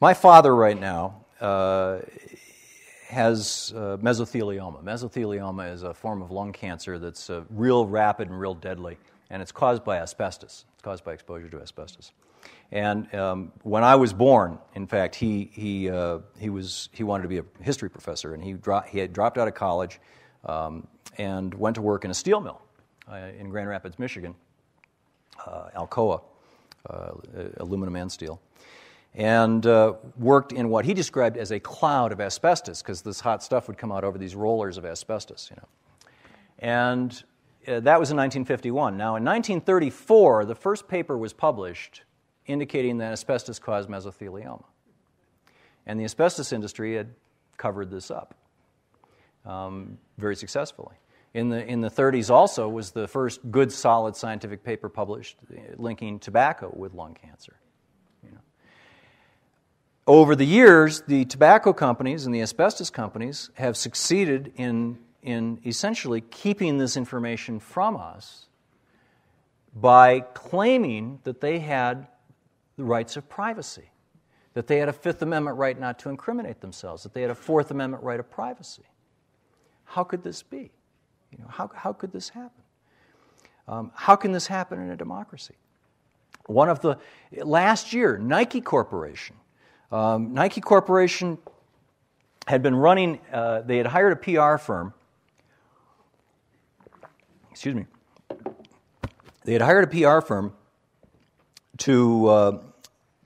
my father right now. Uh, has uh, mesothelioma. Mesothelioma is a form of lung cancer that's uh, real rapid and real deadly, and it's caused by asbestos. It's caused by exposure to asbestos. And um, when I was born, in fact, he he uh, he was he wanted to be a history professor, and he dro- he had dropped out of college um, and went to work in a steel mill uh, in Grand Rapids, Michigan, uh, Alcoa, uh, aluminum and steel. And uh, worked in what he described as a cloud of asbestos, because this hot stuff would come out over these rollers of asbestos, you know. And uh, that was in nineteen fifty-one. Now, in nineteen thirty-four, the first paper was published indicating that asbestos caused mesothelioma. And the asbestos industry had covered this up um, very successfully. In the in the thirties also was the first good, solid scientific paper published linking tobacco with lung cancer. Over the years, the tobacco companies and the asbestos companies have succeeded in, in essentially keeping this information from us by claiming that they had the rights of privacy, that they had a Fifth Amendment right not to incriminate themselves, that they had a Fourth Amendment right of privacy. How could this be? You know, how, how could this happen? Um, how can this happen in a democracy? One of the, last year, Nike Corporation, Um, Nike Corporation had been running, uh, they had hired a P R firm, excuse me, they had hired a P R firm to uh,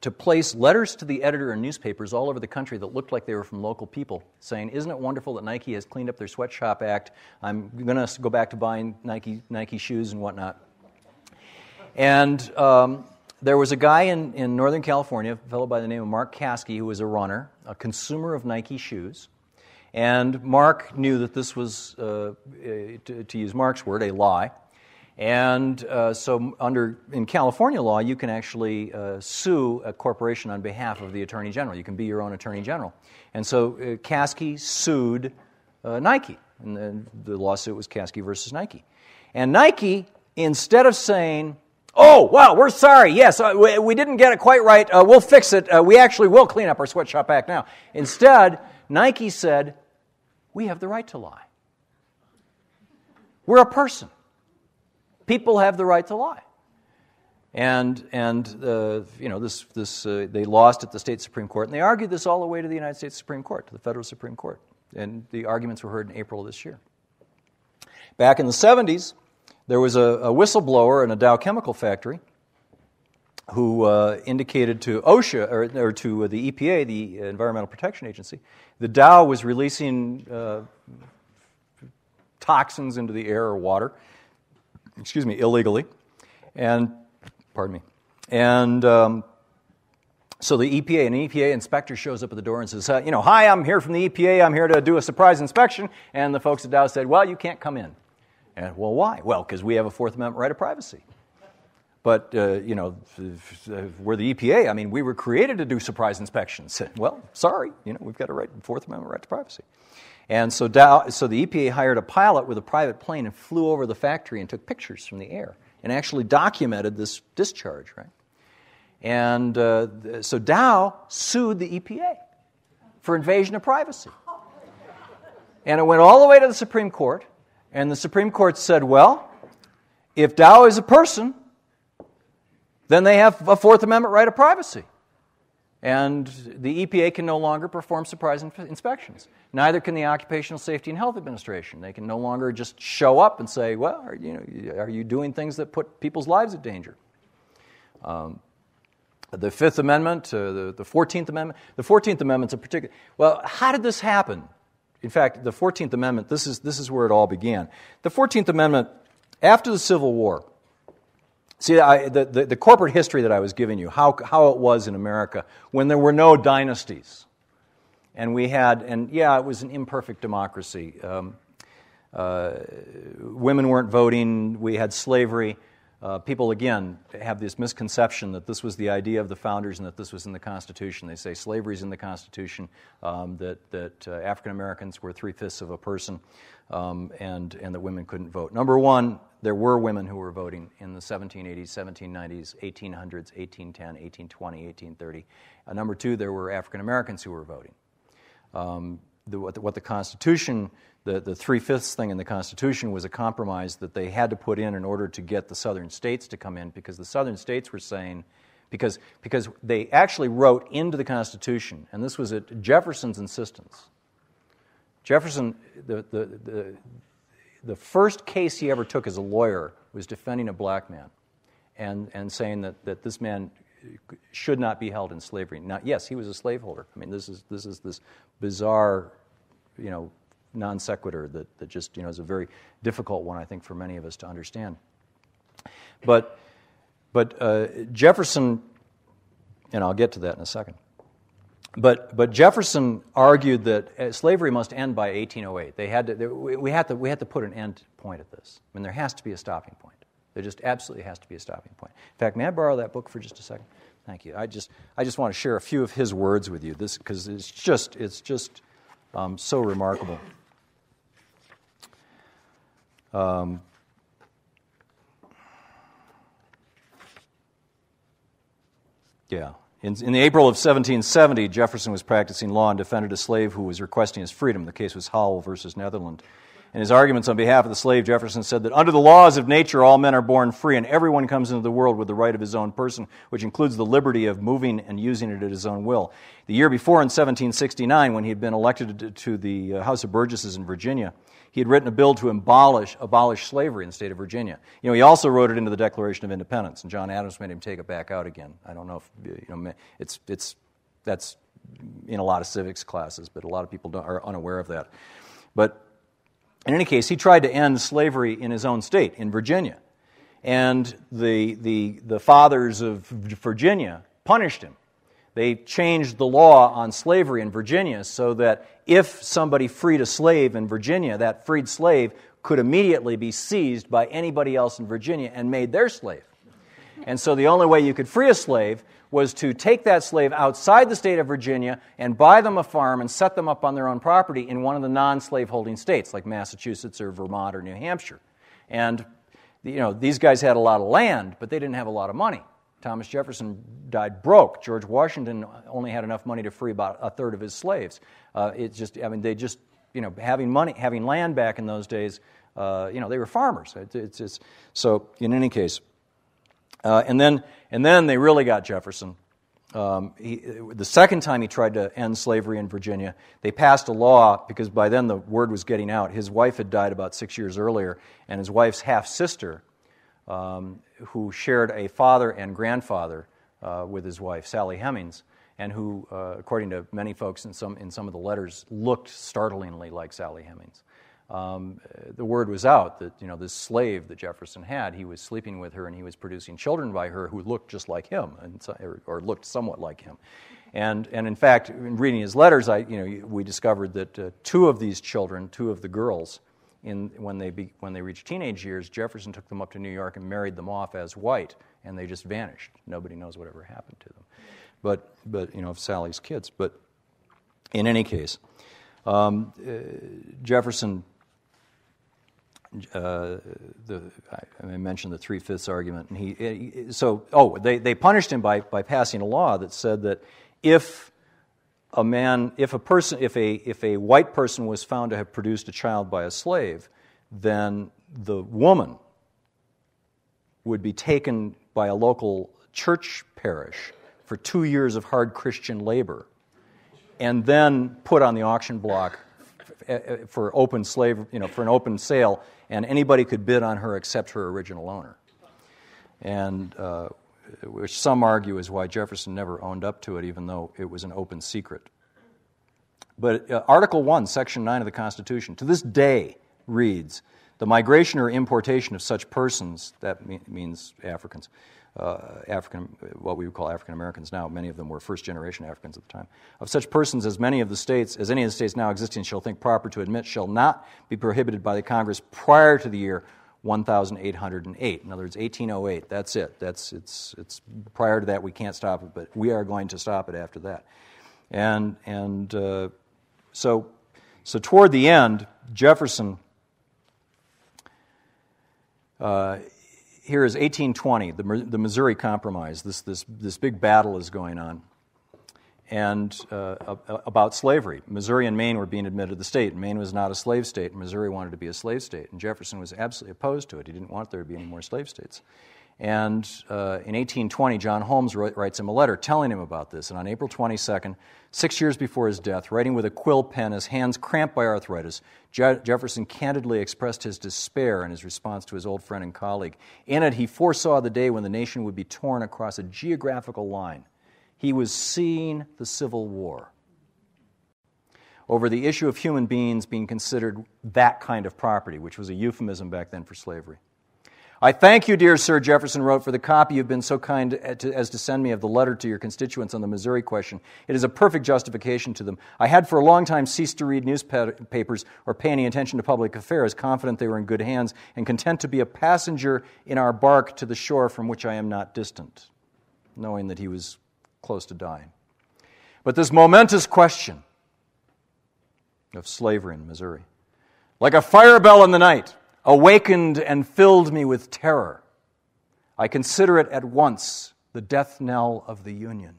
to place letters to the editor in newspapers all over the country that looked like they were from local people, saying, isn't it wonderful that Nike has cleaned up their sweatshop act? I'm going to go back to buying Nike Nike shoes and whatnot. And... Um, There was a guy in, in Northern California, a fellow by the name of Mark Caskey, who was a runner, a consumer of Nike shoes. And Mark knew that this was, uh, to, to use Mark's word, a lie. And uh, so under in California law, you can actually uh, sue a corporation on behalf of the Attorney General. You can be your own Attorney General. And so uh, Caskey sued uh, Nike. And then the lawsuit was Caskey versus Nike. And Nike, instead of saying... oh, wow, we're sorry, yes, we, we didn't get it quite right, uh, we'll fix it, uh, we actually will clean up our sweatshop act now. Instead, Nike said, we have the right to lie. We're a person. People have the right to lie. And, and uh, you know, this, this uh, they lost at the state Supreme Court, and they argued this all the way to the United States Supreme Court, to the federal Supreme Court. And the arguments were heard in April of this year. Back in the seventies, there was a, a whistleblower in a Dow chemical factory who uh, indicated to OSHA, or, or to the E P A, the Environmental Protection Agency, the Dow was releasing uh, toxins into the air or water, excuse me, illegally. And, pardon me, and um, so the E P A, an E P A inspector shows up at the door and says, uh, you know, hi, I'm here from the E P A, I'm here to do a surprise inspection. And the folks at Dow said, well, you can't come in. And, well, why? Well, because we have a Fourth Amendment right of privacy. But, uh, you know, we're the E P A. I mean, we were created to do surprise inspections. Well, sorry. You know, we've got a right, Fourth Amendment right to privacy. And so Dow, so the E P A hired a pilot with a private plane and flew over the factory and took pictures from the air and actually documented this discharge, right? And uh, so Dow sued the E P A for invasion of privacy. And it went all the way to the Supreme Court. And the Supreme Court said, well, if Dow is a person, then they have a Fourth Amendment right of privacy. And the E P A can no longer perform surprise in- inspections. Neither can the Occupational Safety and Health Administration. They can no longer just show up and say, well, are you, know, are you doing things that put people's lives at danger? Um, the Fifth Amendment, uh, the, the Fourteenth Amendment. The Fourteenth Amendment's a particular... Well, how did this happen? In fact, the Fourteenth Amendment, this is, this is where it all began. The Fourteenth Amendment, after the Civil War... See, I, the, the, the corporate history that I was giving you, how, how it was in America when there were no dynasties. And we had, and yeah, it was an imperfect democracy. Um, uh, women weren't voting. We had slavery. Uh, people, again, have this misconception that this was the idea of the founders and that this was in the Constitution. They say slavery's in the Constitution, um, that, that uh, African Americans were three-fifths of a person, um, and, and that women couldn't vote. Number one, there were women who were voting in the seventeen eighties, seventeen nineties, eighteen hundreds, eighteen ten, eighteen twenty, eighteen thirty. Uh, number two, there were African Americans who were voting. Um, the, what, the, what the Constitution, the, the three-fifths thing in the Constitution was a compromise that they had to put in in order to get the southern states to come in, because the southern states were saying, because, because they actually wrote into the Constitution, and this was at Jefferson's insistence. Jefferson, the... the, the The first case he ever took as a lawyer was defending a black man and, and saying that, that this man should not be held in slavery. Now, yes, he was a slaveholder. I mean, this is this is this bizarre, you know, non sequitur that, that just, you know, is a very difficult one, I think, for many of us to understand. But, but uh, Jefferson, and I'll get to that in a second, But but Jefferson argued that slavery must end by eighteen oh eight. They had to they, we had to we had to put an end point at this. I mean, there has to be a stopping point. There just absolutely has to be a stopping point. In fact, may I borrow that book for just a second? Thank you. I just I just want to share a few of his words with you. This because it's just it's just um, so remarkable. Um, yeah. In, in April of seventeen seventy, Jefferson was practicing law and defended a slave who was requesting his freedom. The case was Howell versus Netherland. In his arguments on behalf of the slave, Jefferson said that under the laws of nature, all men are born free, and everyone comes into the world with the right of his own person, which includes the liberty of moving and using it at his own will. The year before, in seventeen sixty-nine, when he had been elected to the House of Burgesses in Virginia, he had written a bill to abolish, abolish slavery in the state of Virginia. You know, he also wrote it into the Declaration of Independence, and John Adams made him take it back out again. I don't know if, you know, it's, it's, that's in a lot of civics classes, but a lot of people don't, are unaware of that. But in any case, he tried to end slavery in his own state, in Virginia. And the, the, the fathers of Virginia punished him. They changed the law on slavery in Virginia so that if somebody freed a slave in Virginia, that freed slave could immediately be seized by anybody else in Virginia and made their slave. And so the only way you could free a slave was to take that slave outside the state of Virginia and buy them a farm and set them up on their own property in one of the non-slaveholding states like Massachusetts or Vermont or New Hampshire. And, you know, these guys had a lot of land, but they didn't have a lot of money. Thomas Jefferson died broke. George Washington only had enough money to free about a third of his slaves. Uh, it's just, I mean, they just, you know, having money, having land back in those days, uh, you know, they were farmers. It's, it's, it's, so, in any case, uh, and then and then they really got Jefferson. Um, he, the second time he tried to end slavery in Virginia, they passed a law because by then the word was getting out. His wife had died about six years earlier, and his wife's half sister. Um, who shared a father and grandfather, uh, with his wife, Sally Hemings, and who, uh, according to many folks in some, in some of the letters, looked startlingly like Sally Hemings. Um, the word was out that, you know, this slave that Jefferson had, he was sleeping with her and he was producing children by her who looked just like him, and so, or, or looked somewhat like him. And, and in fact, in reading his letters, I, you know, we discovered that uh, two of these children, two of the girls, in, when they be, when they reached teenage years, Jefferson took them up to New York and married them off as white, and they just vanished. Nobody knows whatever happened to them. But, but you know, of Sally's kids. But in any case, um, uh, Jefferson... Uh, the, I mentioned the three-fifths argument, and he, he so oh they, they punished him by, by passing a law that said that if a man if a person if a if a white person was found to have produced a child by a slave, then the woman would be taken by a local church parish for two years of hard Christian labor, and then put on the auction block for open slave you know for an open sale. And anybody could bid on her except her original owner, and uh, which some argue is why Jefferson never owned up to it, even though it was an open secret. But uh, Article one, Section nine of the Constitution, to this day, reads, the migration or importation of such persons, that me- means Africans, uh, African, what we would call African Americans now, many of them were first-generation Africans at the time, of such persons as many of the states, as any of the states now existing shall think proper to admit, shall not be prohibited by the Congress prior to the year eighteen oh eight. In other words, eighteen oh eight, that's it. That's it's it's prior to that, we can't stop it, but we are going to stop it after that. And, and uh, so, so toward the end, Jefferson... Uh, here is eighteen twenty, the, the Missouri Compromise. This this this big battle is going on, and uh, about slavery. Missouri and Maine were being admitted to the state. Maine was not a slave state, and Missouri wanted to be a slave state. And Jefferson was absolutely opposed to it. He didn't want there to be any more slave states. And uh, in eighteen twenty, John Holmes wrote, writes him a letter telling him about this. And on April twenty-second, six years before his death, writing with a quill pen, his hands cramped by arthritis, Je- Jefferson candidly expressed his despair in his response to his old friend and colleague. In it, he foresaw the day when the nation would be torn across a geographical line. He was seeing the Civil War over the issue of human beings being considered that kind of property, which was a euphemism back then for slavery. I thank you, dear Sir, Jefferson wrote, for the copy you've been so kind as to send me of the letter to your constituents on the Missouri question. It is a perfect justification to them. I had for a long time ceased to read newspapers or pay any attention to public affairs, confident they were in good hands and content to be a passenger in our bark to the shore from which I am not distant, knowing that he was close to dying. But this momentous question of slavery in Missouri, like a fire bell in the night, awakened and filled me with terror. I consider it at once the death knell of the Union.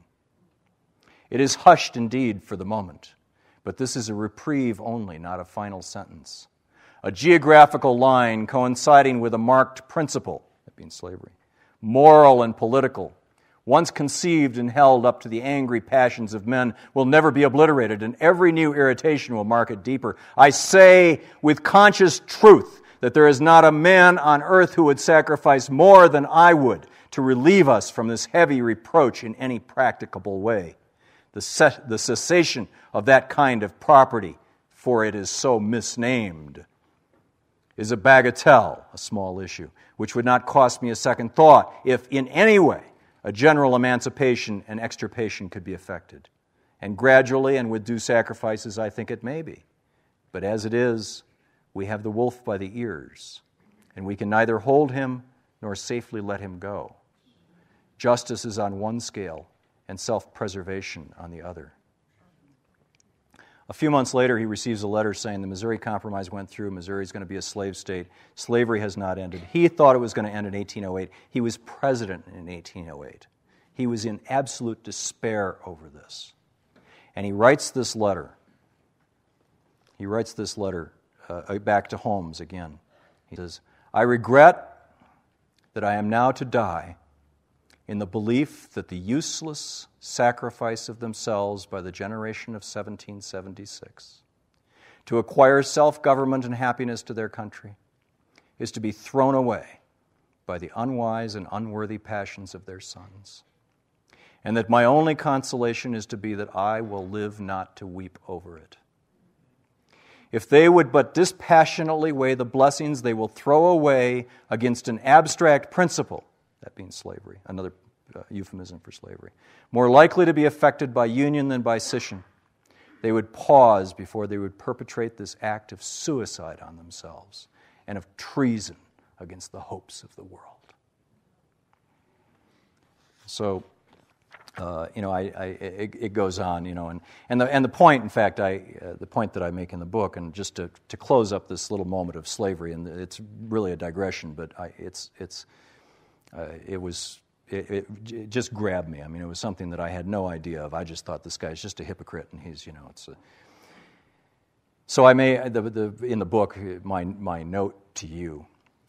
It is hushed indeed for the moment, but this is a reprieve only, not a final sentence. A geographical line coinciding with a marked principle, that being slavery, moral and political, once conceived and held up to the angry passions of men, will never be obliterated, and every new irritation will mark it deeper. I say with conscious truth that there is not a man on earth who would sacrifice more than I would to relieve us from this heavy reproach in any practicable way. The, set, the cessation of that kind of property, for it is so misnamed, is a bagatelle, a small issue, which would not cost me a second thought if in any way a general emancipation and extirpation could be effected. And gradually and with due sacrifices, I think it may be. But as it is, we have the wolf by the ears, and we can neither hold him nor safely let him go. Justice is on one scale and self-preservation on the other. A few months later, he receives a letter saying the Missouri Compromise went through. Missouri is going to be a slave state. Slavery has not ended. He thought it was going to end in eighteen oh eight. He was president in eighteen oh eight. He was in absolute despair over this. And he writes this letter. He writes this letter Uh, back to Holmes again. He says, I regret that I am now to die in the belief that the useless sacrifice of themselves by the generation of seventeen seventy-six to acquire self-government and happiness to their country is to be thrown away by the unwise and unworthy passions of their sons. and that my only consolation is to be that I will live not to weep over it. If they would but dispassionately weigh the blessings they will throw away against an abstract principle, that being slavery, another uh, euphemism for slavery, more likely to be affected by union than by scission, they would pause before they would perpetrate this act of suicide on themselves and of treason against the hopes of the world. So, uh, you know, I, I, it, it goes on, you know, and, and the and the point, in fact, I uh, the point that I make in the book, and just to, to close up this little moment of slavery, and it's really a digression, but I, it's it's uh, it was it, it, it just grabbed me. I mean, it was something that I had no idea of. I just thought this guy's just a hypocrite, and he's, you know, it's a. So I may the the in the book my my note to you.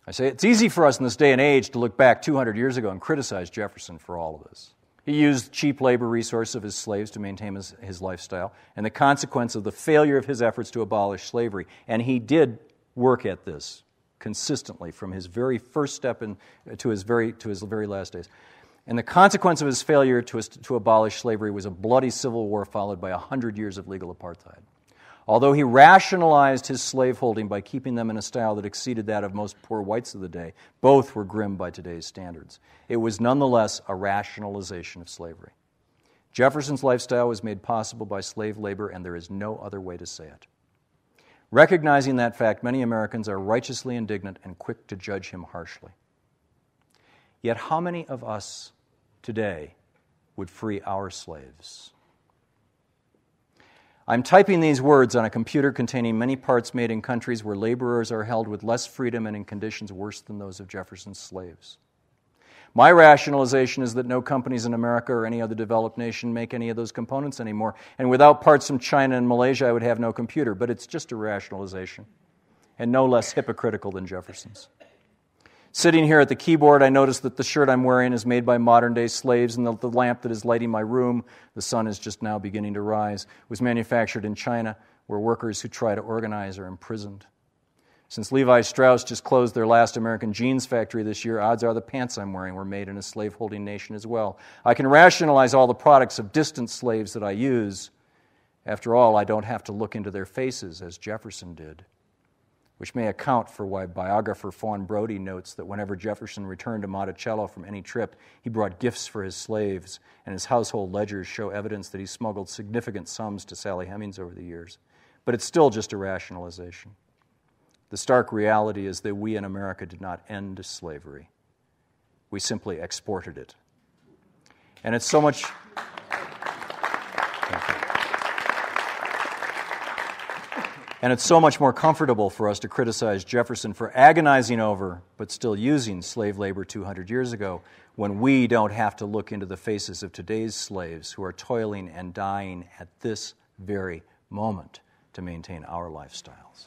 I say, it's easy for us in this day and age to look back two hundred years ago and criticize Jefferson for all of this. He used cheap labor resource of his slaves to maintain his, his lifestyle, and the consequence of the failure of his efforts to abolish slavery. And he did work at this consistently from his very first step in, to his very to his very last days. And the consequence of his failure to, to abolish slavery was a bloody civil war followed by one hundred years of legal apartheid. Although he rationalized his slaveholding by keeping them in a style that exceeded that of most poor whites of the day, both were grim by today's standards. It was nonetheless a rationalization of slavery. Jefferson's lifestyle was made possible by slave labor, and there is no other way to say it. Recognizing that fact, many Americans are righteously indignant and quick to judge him harshly. Yet how many of us today would free our slaves? I'm typing these words on a computer containing many parts made in countries where laborers are held with less freedom and in conditions worse than those of Jefferson's slaves. My rationalization is that no companies in America or any other developed nation make any of those components anymore, and without parts from China and Malaysia, I would have no computer, but it's just a rationalization, and no less hypocritical than Jefferson's. Sitting here at the keyboard, I notice that the shirt I'm wearing is made by modern-day slaves, and the, the lamp that is lighting my room, the sun is just now beginning to rise, was manufactured in China, where workers who try to organize are imprisoned. Since Levi Strauss just closed their last American jeans factory this year, odds are the pants I'm wearing were made in a slave-holding nation as well. I can rationalize all the products of distant slaves that I use. After all, I don't have to look into their faces, as Jefferson did, which may account for why biographer Fawn Brody notes that whenever Jefferson returned to Monticello from any trip, he brought gifts for his slaves, and his household ledgers show evidence that he smuggled significant sums to Sally Hemings over the years. But it's still just a rationalization. The stark reality is that we in America did not end slavery. We simply exported it. And it's so much... And it's so much more comfortable for us to criticize Jefferson for agonizing over, but still using, slave labor two hundred years ago, when we don't have to look into the faces of today's slaves who are toiling and dying at this very moment to maintain our lifestyles.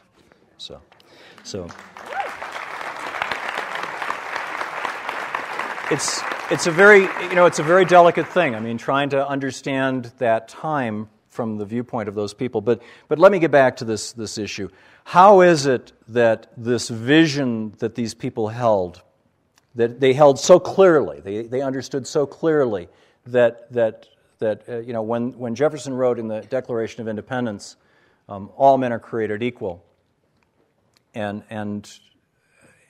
So, so it's it's a very you know it's a very delicate thing. I mean, trying to understand that time from the viewpoint of those people. But but let me get back to this, this issue. How is it that this vision that these people held, that they held so clearly, they, they understood so clearly that that that uh, you know when, when Jefferson wrote in the Declaration of Independence, um, all men are created equal, and and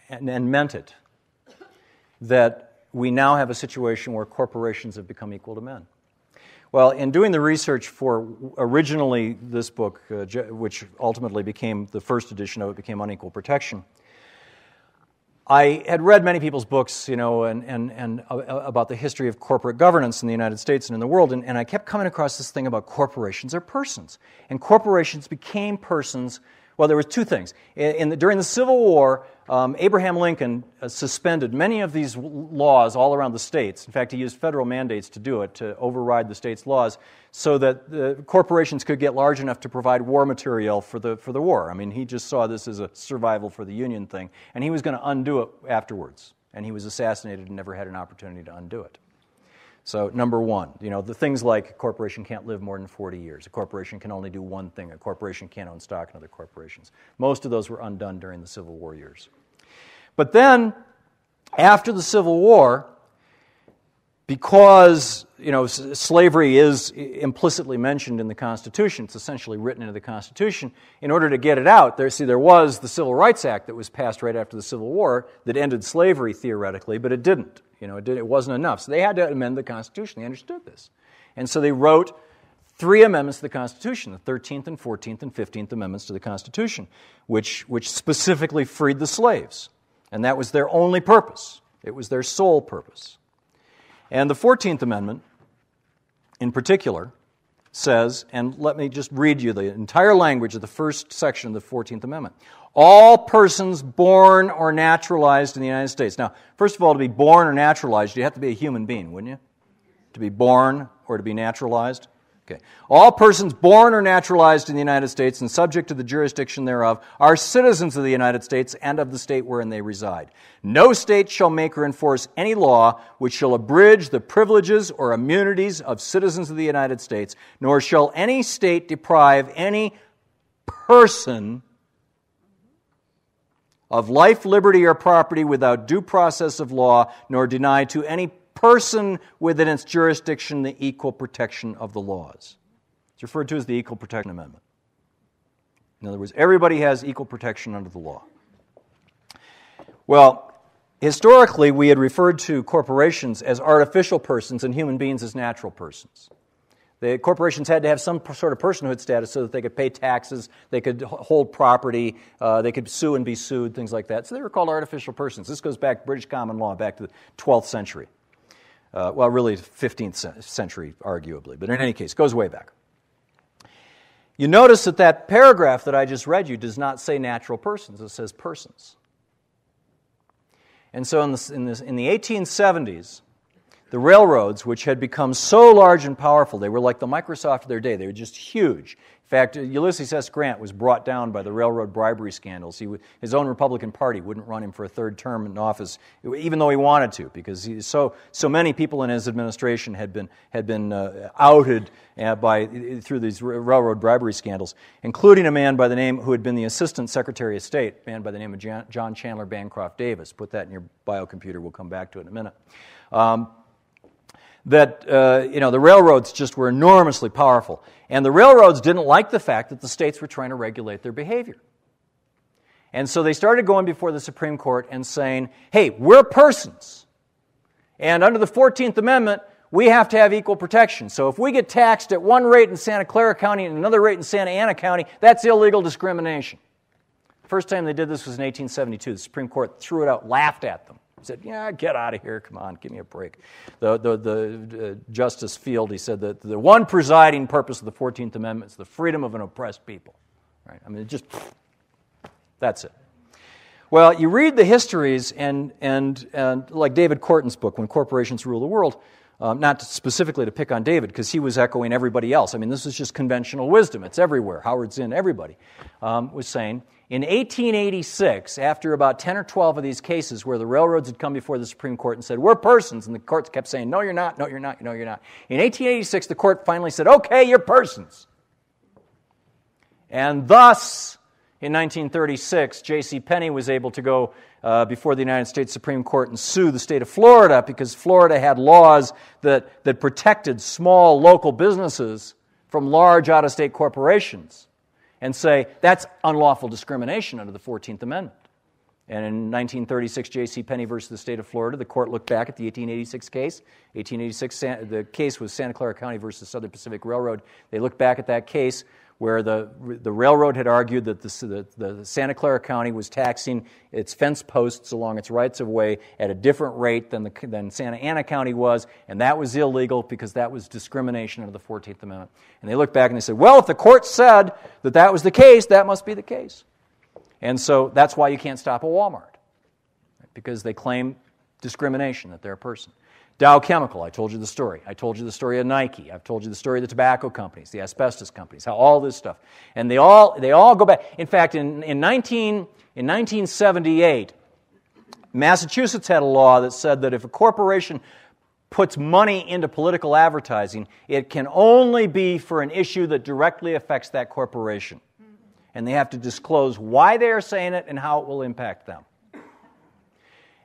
and, and meant it, that we now have a situation where corporations have become equal to men. Well, in doing the research for originally this book, uh, Je- which ultimately became the first edition of it, became Unequal Protection, I had read many people's books, you know, and, and, and uh, about the history of corporate governance in the United States and in the world, and, and I kept coming across this thing about corporations are persons. And corporations became persons. Well, there were two things. In, in the, during the Civil War, um, Abraham Lincoln uh, suspended many of these w- laws all around the states. In fact, he used federal mandates to do it, to override the states' laws, so that the corporations could get large enough to provide war material for the for the war. I mean, he just saw this as a survival for the Union thing, and he was going to undo it afterwards. And he was assassinated and never had an opportunity to undo it. So, number one, you know, the things like a corporation can't live more than forty years. A corporation can only do one thing. A corporation can't own stock in other corporations. Most of those were undone during the Civil War years. But then, after the Civil War, because, you know, slavery is implicitly mentioned in the Constitution. It's essentially written into the Constitution. In order to get it out, there, see, there was the Civil Rights Act that was passed right after the Civil War that ended slavery theoretically, but it didn't. You know, it, did, it wasn't enough. So they had to amend the Constitution. They understood this. And so they wrote three amendments to the Constitution, the thirteenth and fourteenth and fifteenth Amendments to the Constitution, which, which specifically freed the slaves. And that was their only purpose. It was their sole purpose. And the fourteenth Amendment, in particular, says, and let me just read you the entire language of the first section of the fourteenth Amendment. All persons born or naturalized in the United States. Now, first of all, to be born or naturalized, you have to be a human being, wouldn't you? To be born or to be naturalized? Okay. All persons born or naturalized in the United States and subject to the jurisdiction thereof are citizens of the United States and of the state wherein they reside. No state shall make or enforce any law which shall abridge the privileges or immunities of citizens of the United States, nor shall any state deprive any person of life, liberty, or property without due process of law, nor deny to any person within its jurisdiction the equal protection of the laws. It's referred to as the Equal Protection Amendment. In other words, everybody has equal protection under the law. Well, historically, we had referred to corporations as artificial persons and human beings as natural persons. The corporations had to have some sort of personhood status so that they could pay taxes, they could hold property, uh, they could sue and be sued, things like that. So they were called artificial persons. This goes back to British common law, back to the twelfth century. Uh, well, really, fifteenth century, arguably. But in any case, it goes way back. You notice that that paragraph that I just read you does not say natural persons. It says persons. And so in the, in, this, in the eighteen seventies, the railroads, which had become so large and powerful, they were like the Microsoft of their day. They were just huge. In fact, Ulysses S. Grant was brought down by the railroad bribery scandals. He, his own Republican Party wouldn't run him for a third term in office, even though he wanted to, because he, so so many people in his administration had been had been uh, outed uh, by through these railroad bribery scandals, including a man by the name who had been the Assistant Secretary of State, a man by the name of Jan, John Chandler Bancroft Davis. Put that in your biocomputer. We'll come back to it in a minute. Um, that uh, you know, the railroads just were enormously powerful. And the railroads didn't like the fact that the states were trying to regulate their behavior. And so they started going before the Supreme Court and saying, hey, we're persons. And under the fourteenth Amendment, we have to have equal protection. So if we get taxed at one rate in Santa Clara County and another rate in Santa Ana County, that's illegal discrimination. The first time they did this was in eighteen seventy-two. The Supreme Court threw it out, laughed at them. He said, yeah, get out of here. Come on, give me a break. The, the, the uh, Justice Field, he said that the one presiding purpose of the fourteenth Amendment is the freedom of an oppressed people. Right? I mean, it just, that's it. Well, you read the histories, and, and, and like David Corton's book, When Corporations Rule the World, um, not to specifically to pick on David, because he was echoing everybody else. I mean, this is just conventional wisdom. It's everywhere. Howard Zinn, everybody, um, was saying, in eighteen eighty-six, after about ten or twelve of these cases where the railroads had come before the Supreme Court and said, we're persons, and the courts kept saying, no, you're not, no, you're not, no, you're not. In eighteen eighty-six, the court finally said, okay, you're persons. And thus, in nineteen thirty-six, J C Penney was able to go uh, before the United States Supreme Court and sue the state of Florida because Florida had laws that, that protected small local businesses from large out-of-state corporations, and say, that's unlawful discrimination under the fourteenth Amendment. And in nineteen thirty-six, J C Penney versus the state of Florida, the court looked back at the eighteen eighty-six case. eighteen eighty-six, the case was Santa Clara County versus Southern Pacific Railroad. They looked back at that case where the, the railroad had argued that the, the, the Santa Clara County was taxing its fence posts along its rights-of-way at a different rate than, the, than Santa Ana County was, and that was illegal because that was discrimination under the fourteenth Amendment. And they looked back and they said, well, if the court said that that was the case, that must be the case. And so that's why you can't stop a Walmart, because they claim discrimination, that they're a person. Dow Chemical, I told you the story. I told you the story of Nike. I've told you the story of the tobacco companies, the asbestos companies, how all this stuff. And they all they all go back. In fact, in, in, nineteen seventy-eight, Massachusetts had a law that said that if a corporation puts money into political advertising, it can only be for an issue that directly affects that corporation. And they have to disclose why they are saying it and how it will impact them.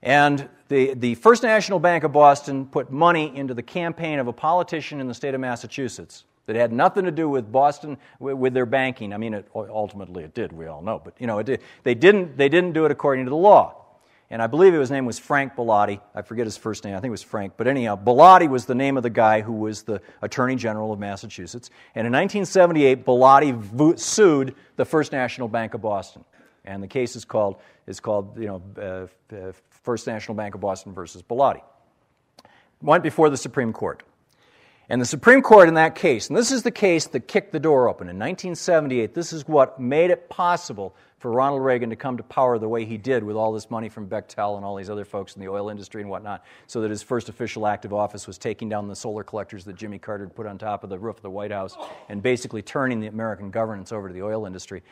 And the, the First National Bank of Boston put money into the campaign of a politician in the state of Massachusetts that had nothing to do with Boston, with, with their banking. I mean, it, ultimately it did, we all know. But, you know, it did. They, didn't, they didn't do it according to the law. And I believe his name was Frank Bellotti. I forget his first name. I think it was Frank. But anyhow, Bellotti was the name of the guy who was the Attorney General of Massachusetts. And in nineteen seventy-eight, Bellotti sued the First National Bank of Boston. And the case is called, is called you know, uh, uh, First National Bank of Boston versus Bellotti. Went before the Supreme Court. And the Supreme Court in that case, and this is the case that kicked the door open. In nineteen seventy-eight, this is what made it possible for Ronald Reagan to come to power the way he did with all this money from Bechtel and all these other folks in the oil industry and whatnot, so that his first official act of office was taking down the solar collectors that Jimmy Carter had put on top of the roof of the White House and basically turning the American governance over to the oil industry.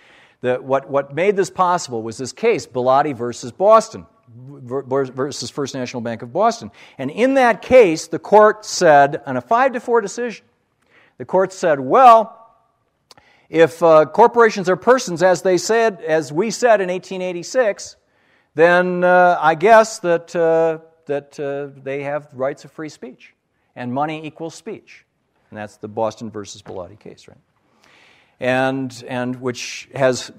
The, what, what made this possible was this case, Bellotti versus Boston, versus First National Bank of Boston. And in that case, the court said, on a five to four decision, the court said, well, if uh, corporations are persons, as they said, as we said in eighteen eighty-six, then uh, I guess that uh, that uh, they have rights of free speech, and money equals speech, and that's the Boston versus Bellotti case, right? And and which has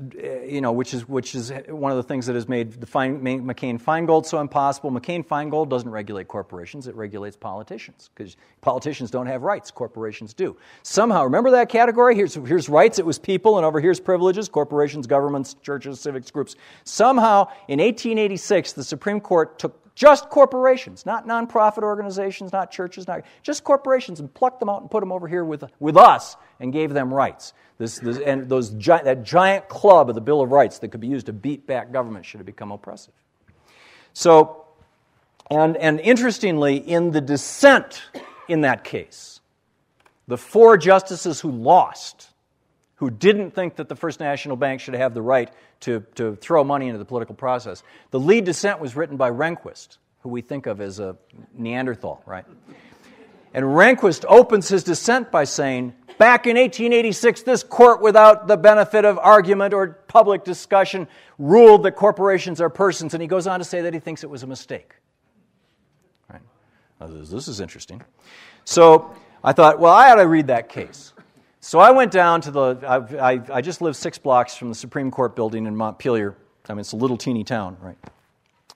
you know which is which is one of the things that has made the Fein, McCain-Feingold so impossible. McCain-Feingold doesn't regulate corporations; it regulates politicians, because politicians don't have rights, corporations do. Somehow, remember that category? Here's here's rights. It was people, and over here's privileges: corporations, governments, churches, civics groups. Somehow, in eighteen eighty-six, the Supreme Court took just corporations, not nonprofit organizations, not churches, not just corporations, and plucked them out and put them over here with with us, and gave them rights. This, this, and those gi- that giant club of the Bill of Rights that could be used to beat back government should have become oppressive. So, and, and interestingly, in the dissent in that case, the four justices who lost, who didn't think that the First National Bank should have the right to, to throw money into the political process, the lead dissent was written by Rehnquist, who we think of as a Neanderthal, right? And Rehnquist opens his dissent by saying, back in eighteen eighty-six, this court, without the benefit of argument or public discussion, ruled that corporations are persons, and he goes on to say that he thinks it was a mistake. Right. This is interesting. So I thought, well, I ought to read that case. So I went down to the, I, I, I just live six blocks from the Supreme Court building in Montpelier. I mean, it's a little teeny town, right?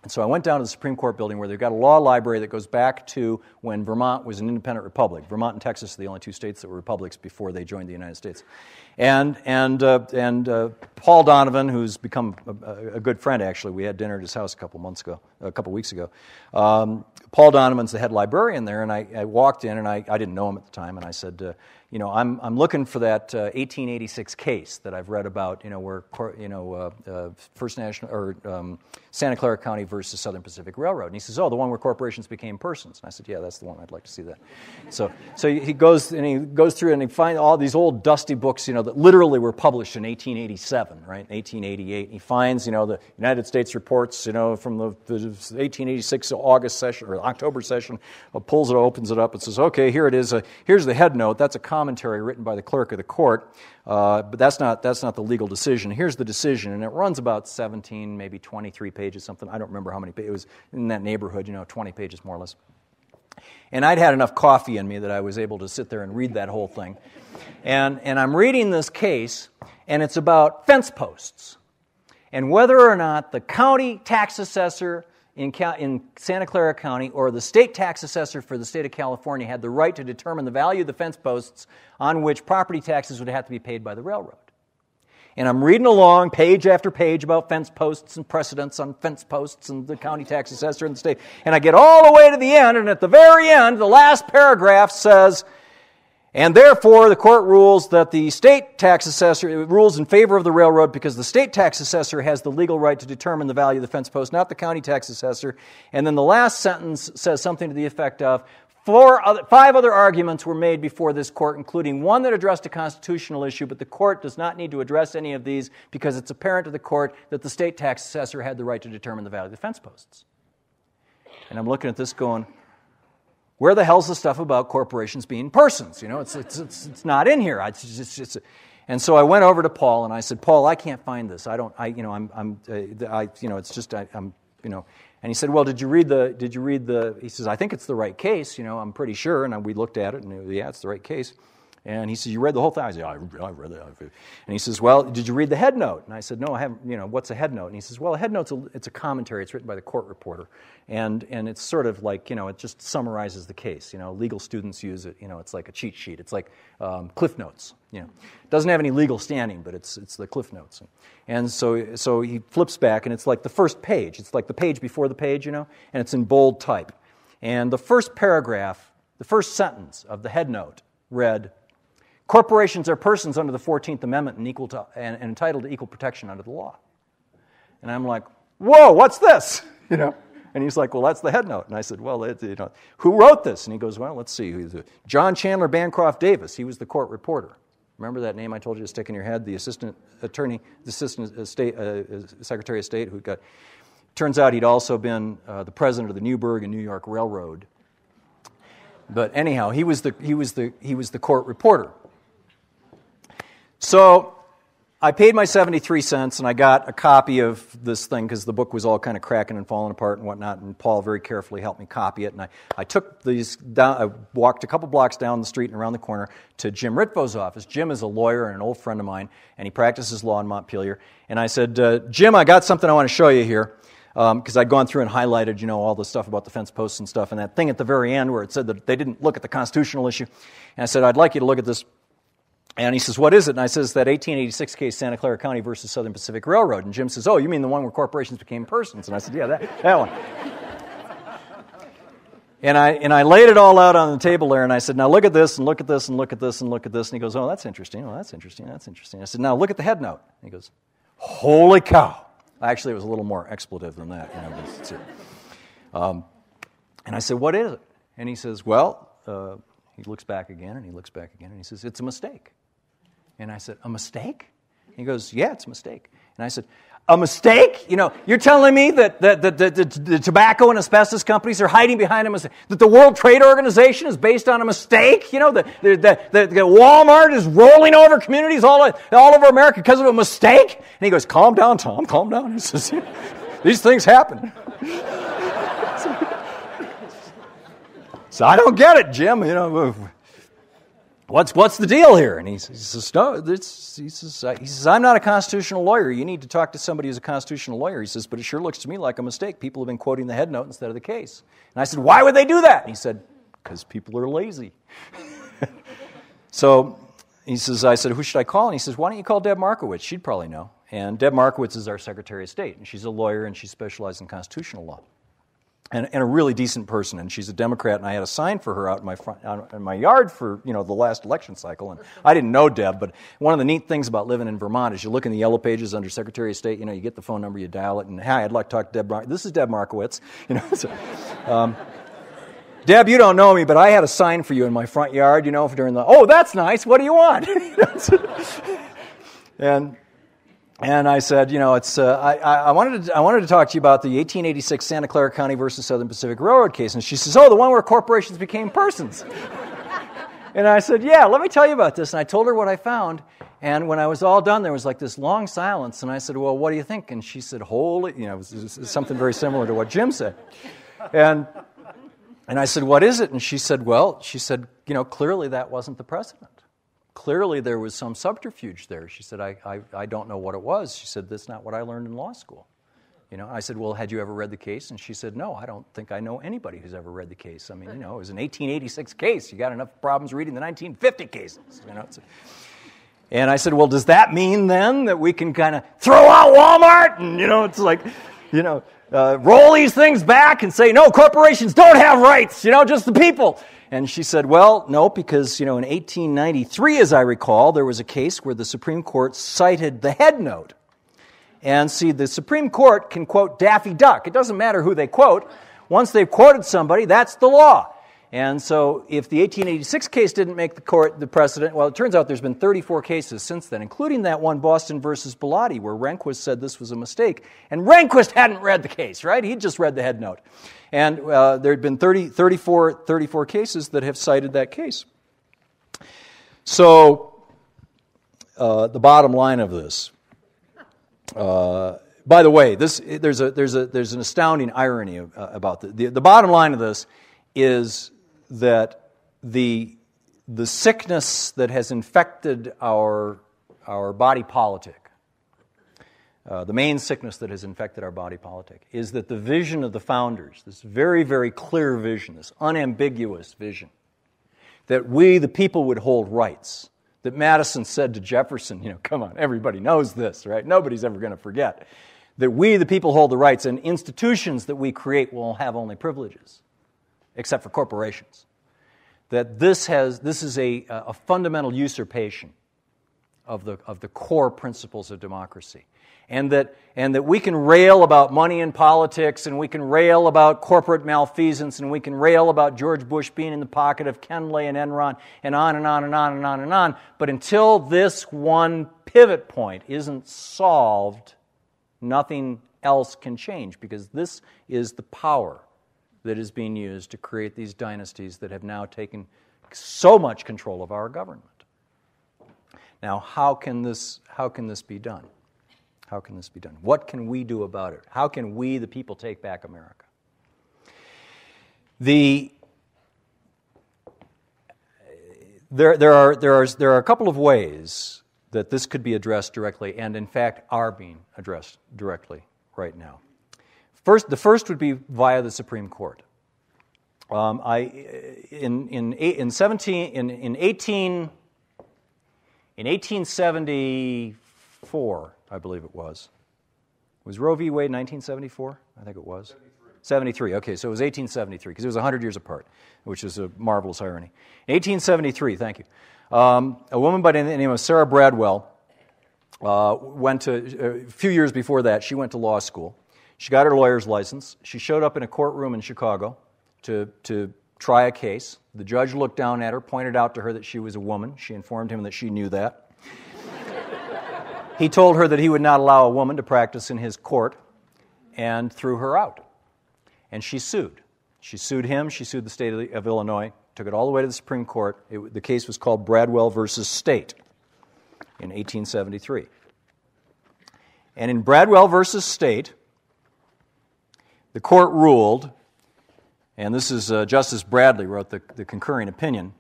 And so I went down to the Supreme Court building where they've got a law library that goes back to when Vermont was an independent republic. Vermont and Texas are the only two states that were republics before they joined the United States. And and uh, and uh, Paul Donovan, who's become a, a good friend, actually, we had dinner at his house a couple months ago, a couple weeks ago. Um, Paul Donovan's the head librarian there, and I, I walked in, and I, I didn't know him at the time, and I said, uh, you know, I'm I'm looking for that uh, eighteen eighty-six case that I've read about, you know, where you know uh, uh, First National or um, Santa Clara County versus Southern Pacific Railroad, and he says, oh, the one where corporations became persons. And I said, yeah, that's the one. I'd like to see that. So so he goes and he goes through and he finds all these old dusty books, you know, that literally were published in eighteen eighty-seven, right, eighteen eighty-eight. And he finds, you know, the United States reports, you know, from the, the eighteen eighty-six August session or October session, uh, pulls it, opens it up, and says, okay, here it is. Uh, here's the head note. That's a commentary written by the clerk of the court, uh, but that's not that's not the legal decision. Here's the decision, and it runs about seventeen, maybe twenty-three pages, something. I don't remember how many pages. It was in that neighborhood, you know, twenty pages more or less. And I'd had enough coffee in me that I was able to sit there and read that whole thing. And and I'm reading this case, and it's about fence posts, and whether or not the county tax assessor in in Santa Clara County or the state tax assessor for the state of California had the right to determine the value of the fence posts on which property taxes would have to be paid by the railroad. And I'm reading along page after page about fence posts and precedents on fence posts and the county tax assessor in the state. And I get all the way to the end, and at the very end, the last paragraph says, and therefore, the court rules that the state tax assessor rules in favor of the railroad because the state tax assessor has the legal right to determine the value of the fence post, not the county tax assessor. And then the last sentence says something to the effect of, Four other, five other arguments were made before this court, including one that addressed a constitutional issue, but the court does not need to address any of these because it's apparent to the court that the state tax assessor had the right to determine the value of the fence posts. And I'm looking at this going, where the hell's the stuff about corporations being persons? You know, it's it's it's, it's not in here. It's just, it's, it's, and so I went over to Paul and I said, Paul, I can't find this. I don't. I you know I'm I'm uh, I you know it's just I, I'm you know. And he said, well, did you read the, did you read the, he says, I think it's the right case, you know, I'm pretty sure. And we looked at it, and it was, yeah, it's the right case. And he says, you read the whole thing? I said, yeah, I, I read that. And he says, well, did you read the head note? And I said, no, I haven't, you know, what's a head note? And he says, well, a head note's a, it's a commentary. It's written by the court reporter. And and it's sort of like, you know, it just summarizes the case. You know, legal students use it. You know, it's like a cheat sheet. It's like um, Cliff Notes. You know, it doesn't have any legal standing, but it's it's the Cliff Notes. And so so he flips back, and it's like the first page. It's like the page before the page, you know, and it's in bold type. And the first paragraph, the first sentence of the head note read, corporations are persons under the fourteenth Amendment and, equal to, and, and entitled to equal protection under the law. And I'm like, whoa, what's this? You know? And he's like, well, that's the head note. And I said, well, it, you know, who wrote this? And he goes, well, let's see. John Chandler Bancroft Davis. He was the court reporter. Remember that name I told you to stick in your head? The assistant attorney, the assistant state, uh, secretary of state who got... Turns out he'd also been uh, the president of the Newburgh and New York Railroad. But anyhow, he was the he was the he was the court reporter. So I paid my seventy-three cents, and I got a copy of this thing because the book was all kind of cracking and falling apart and whatnot, and Paul very carefully helped me copy it. And I, I took these down, I walked a couple blocks down the street and around the corner to Jim Ritvo's office. Jim is a lawyer and an old friend of mine, and he practices law in Montpelier. And I said, uh, Jim, I got something I want to show you here. Because um, I'd gone through and highlighted, you know, all the stuff about the fence posts and stuff, and that thing at the very end where it said that they didn't look at the constitutional issue. And I said, I'd like you to look at this. And he says, what is it? And I says, that eighteen eighty-six case, Santa Clara County versus Southern Pacific Railroad. And Jim says, oh, you mean the one where corporations became persons? And I said, yeah, that, that one. And I and I laid it all out on the table there, and I said, now look at this, and look at this, and look at this, and look at this. And he goes, oh, that's interesting. Oh, that's interesting. That's interesting. I said, now look at the head note. And he goes, holy cow. Actually, it was a little more expletive than that. You know, it's, um, and I said, what is it? And he says, well, uh, he looks back again, and he looks back again, and he says, it's a mistake. And I said, a mistake? He goes, yeah, it's a mistake. And I said, a mistake? You know, you're telling me that, that, that, that, that the tobacco and asbestos companies are hiding behind a mistake, that the World Trade Organization is based on a mistake? You know, that Walmart is rolling over communities all, all over America because of a mistake? And he goes, calm down, Tom, calm down. He says, these things happen. So I don't get it, Jim, you know. What's what's the deal here? And he says, no, this, he says, I, he says, I'm not a constitutional lawyer. You need to talk to somebody who's a constitutional lawyer. He says, but it sure looks to me like a mistake. People have been quoting the head note instead of the case. And I said, why would they do that? And he said, because people are lazy. So he says, I said, who should I call? And he says, why don't you call Deb Markowitz? She'd probably know. And Deb Markowitz is our Secretary of State, and she's a lawyer, and she specializes in constitutional law. And, and a really decent person, and she's a Democrat, and I had a sign for her out in my front, out in my yard for, you know, the last election cycle, and I didn't know Deb, but one of the neat things about living in Vermont is you look in the yellow pages under Secretary of State, you know, you get the phone number, you dial it, and hi, I'd like to talk to Deb Markowitz. This is Deb Markowitz, you know. So, um, Deb, you don't know me, but I had a sign for you in my front yard, you know, for during the, oh, that's nice, what do you want? and... And I said, you know, it's uh, I, I wanted to, I wanted to talk to you about the eighteen eighty-six Santa Clara County versus Southern Pacific Railroad case. And she says, oh, the one where corporations became persons. And I said, yeah, let me tell you about this. And I told her what I found. And when I was all done, there was like this long silence. And I said, well, what do you think? And she said, holy, you know, it was, it was something very similar to what Jim said. And and I said, what is it? And she said, well, she said, you know, clearly that wasn't the precedent. Clearly, there was some subterfuge there. She said, I, I, I don't know what it was. She said, that's not what I learned in law school. You know, I said, well, had you ever read the case? And she said, no, I don't think I know anybody who's ever read the case. I mean, you know, it was an eighteen eighty-six case. You got enough problems reading the nineteen fifty cases. You know, it's a... And I said, well, does that mean then that we can kind of throw out Walmart? And, you know, it's like, you know, uh, roll these things back and say, no, corporations don't have rights, you know, just the people. And she said, well, no, because, you know, in eighteen ninety-three, as I recall, there was a case where the Supreme Court cited the head note. And see, the Supreme Court can quote Daffy Duck. It doesn't matter who they quote. Once they've quoted somebody, that's the law. And so if the eighteen eighty-six case didn't make the court the precedent, well, it turns out there's been thirty-four cases since then, including that one Boston versus Bilotti where Rehnquist said this was a mistake. And Rehnquist hadn't read the case, right? He'd just read the head note. And uh, there had been thirty, thirty-four, thirty-four cases that have cited that case. So uh, the bottom line of this, uh, By the way, this, there's, a, there's, a, there's an astounding irony of, uh, about this. The, the bottom line of this is that the, the sickness that has infected our, our body politic, uh, the main sickness that has infected our body politic, is that the vision of the founders, this very, very clear vision, this unambiguous vision, that we, the people, would hold rights, that Madison said to Jefferson, you know, come on, everybody knows this, right? Nobody's ever going to forget that we, the people, hold the rights, and institutions that we create will have only privileges, except for corporations. That this has this is a, a fundamental usurpation of the of the core principles of democracy, and that and that we can rail about money in politics, and we can rail about corporate malfeasance, and we can rail about George Bush being in the pocket of Kenley and Enron, and on and on and on and on and on. But until this one pivot point isn't solved, nothing else can change, because this is the power that is being used to create these dynasties that have now taken so much control of our government. Now, how can this, how can this be done? How can this be done? What can we do about it? How can we, the people, take back America? The, there, there are, there are, there are a couple of ways that this could be addressed directly, and in fact are being addressed directly right now. First, the first would be via the Supreme Court. Um, I in in in seventeen in in eighteen in eighteen seventy four, I believe it was. Was Roe v. Wade nineteen seventy four? I think it was seventy three. Okay, so it was eighteen seventy three because it was a hundred years apart, which is a marvelous irony. Eighteen seventy three. Thank you. Um, a woman by the name of Sarah Bradwell uh, went to a few years before that. She went to law school. She got her lawyer's license. She showed up in a courtroom in Chicago to, to try a case. The judge looked down at her, pointed out to her that she was a woman. She informed him that she knew that. He told her that he would not allow a woman to practice in his court and threw her out. And she sued. She sued him. She sued the state of, the, of Illinois, took it all the way to the Supreme Court. It, the case was called Bradwell versus State in eighteen seventy-three. And in Bradwell versus State, the court ruled, and this is uh, Justice Bradley wrote the, the concurring opinion,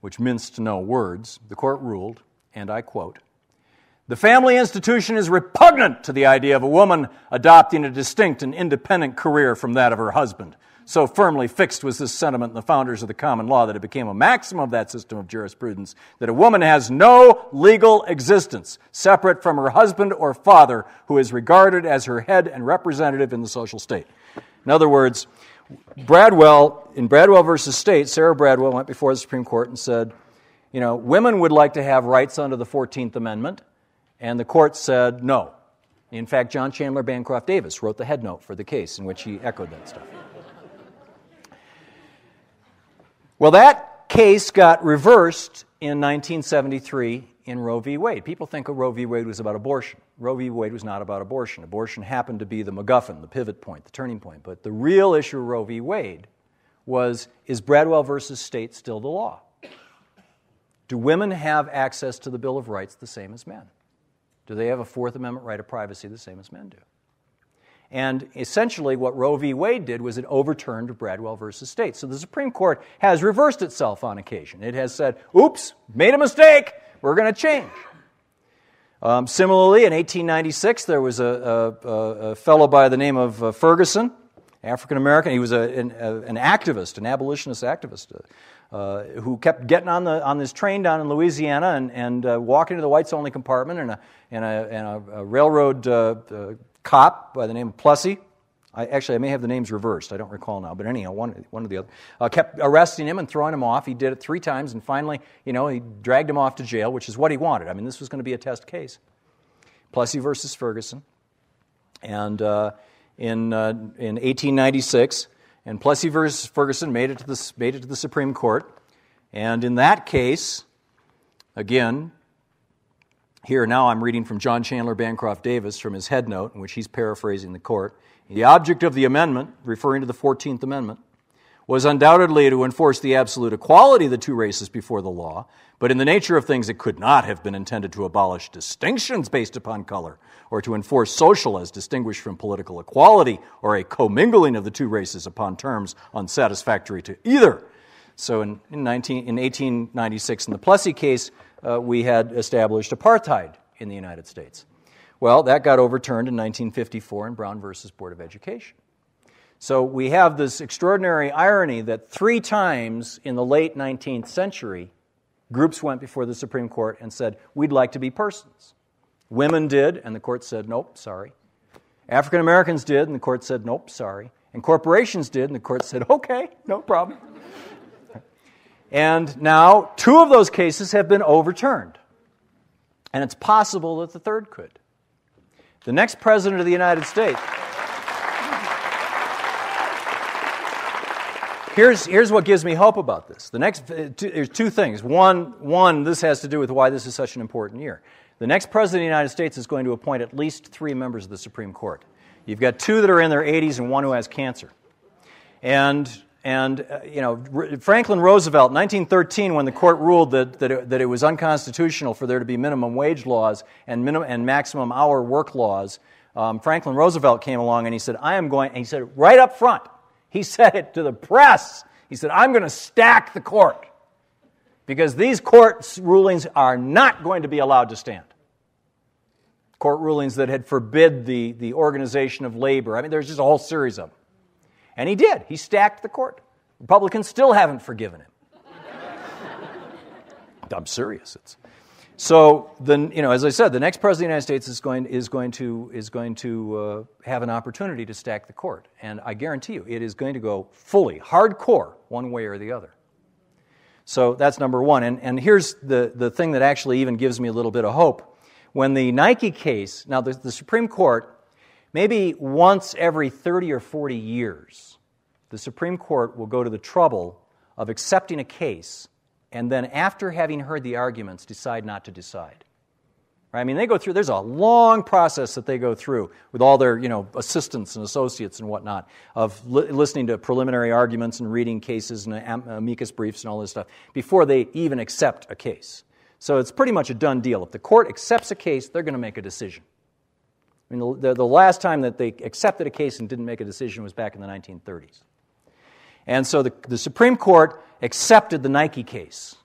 which minced no words. The court ruled, and I quote, "The family institution is repugnant to the idea of a woman adopting a distinct and independent career from that of her husband. So firmly fixed was this sentiment in the founders of the common law that it became a maxim of that system of jurisprudence that a woman has no legal existence separate from her husband or father, who is regarded as her head and representative in the social state." In other words, Bradwell, in Bradwell versus State, Sarah Bradwell went before the Supreme Court and said, you know, women would like to have rights under the fourteenth amendment, and the court said no. In fact, John Chandler Bancroft Davis wrote the headnote for the case in which he echoed that stuff. Well, that case got reversed in nineteen seventy-three in Roe v. Wade. People think Roe v. Wade was about abortion. Roe v. Wade was not about abortion. Abortion happened to be the MacGuffin, the pivot point, the turning point. But the real issue of Roe v. Wade was, is Bradwell versus State still the law? Do women have access to the Bill of Rights the same as men? Do they have a Fourth Amendment right of privacy the same as men do? And essentially what Roe v. Wade did was it overturned Bradwell versus State. So the Supreme Court has reversed itself on occasion. It has said, oops, made a mistake, we're going to change. Um, similarly, in eighteen ninety-six, there was a, a, a fellow by the name of uh, Ferguson, African-American. He was a, an, a, an activist, an abolitionist activist, uh, uh, who kept getting on the on this train down in Louisiana and, and uh, walking to the whites-only compartment, and a, and a, and a, a railroad uh, uh, cop by the name of Plessy, I, actually I may have the names reversed, I don't recall now, but anyhow, one, one or the other, uh, kept arresting him and throwing him off. He did it three times, and finally, you know, he dragged him off to jail, which is what he wanted. I mean, this was going to be a test case. Plessy versus Ferguson, and uh, in uh, in eighteen ninety-six, and Plessy versus Ferguson made it to the made it to the Supreme Court, and in that case, again. Here now I'm reading from John Chandler Bancroft Davis from his headnote, in which he's paraphrasing the court. The object of the amendment, referring to the fourteenth amendment, was undoubtedly to enforce the absolute equality of the two races before the law, but in the nature of things, it could not have been intended to abolish distinctions based upon color or to enforce social as distinguished from political equality or a commingling of the two races upon terms unsatisfactory to either. So in, in, nineteen, in eighteen ninety-six, in the Plessy case, uh, we had established apartheid in the United States. Well, that got overturned in nineteen fifty-four in Brown versus Board of Education. So we have this extraordinary irony that three times in the late nineteenth century, groups went before the Supreme Court and said, we'd like to be persons. Women did, and the court said, nope, sorry. African Americans did, and the court said, nope, sorry. And corporations did, and the court said, okay, no problem. And now two of those cases have been overturned. And it's possible that the third could. The next president of the United States... Here's, here's what gives me hope about this. The next, two, there's two things. One, one, this has to do with why this is such an important year. The next president of the United States is going to appoint at least three members of the Supreme Court. You've got two that are in their eighties and one who has cancer. And, and uh, you know, R- Franklin Roosevelt, nineteen thirteen, when the court ruled that, that, it, that it was unconstitutional for there to be minimum wage laws and, minim- and maximum hour work laws, um, Franklin Roosevelt came along and he said, I am going, and he said it right up front. He said it to the press. He said, I'm going to stack the court because these court rulings are not going to be allowed to stand. Court rulings that had forbid the, the organization of labor. I mean, there's just a whole series of them. And he did. He stacked the court. Republicans still haven't forgiven him. I'm serious. It's... So, then, you know, as I said, the next president of the United States is going, is going to, is going to uh, have an opportunity to stack the court. And I guarantee you, it is going to go fully, hardcore, one way or the other. So that's number one. And, and here's the, the thing that actually even gives me a little bit of hope. When the Nike case, now the, the Supreme Court, maybe once every thirty or forty years, the Supreme Court will go to the trouble of accepting a case and then after having heard the arguments, decide not to decide. Right? I mean, they go through, there's a long process that they go through with all their, you know, assistants and associates and whatnot of li- listening to preliminary arguments and reading cases and am- amicus briefs and all this stuff before they even accept a case. So it's pretty much a done deal. If the court accepts a case, they're going to make a decision. I mean, the, the last time that they accepted a case and didn't make a decision was back in the nineteen thirties. And so the, the Supreme Court accepted the Nike case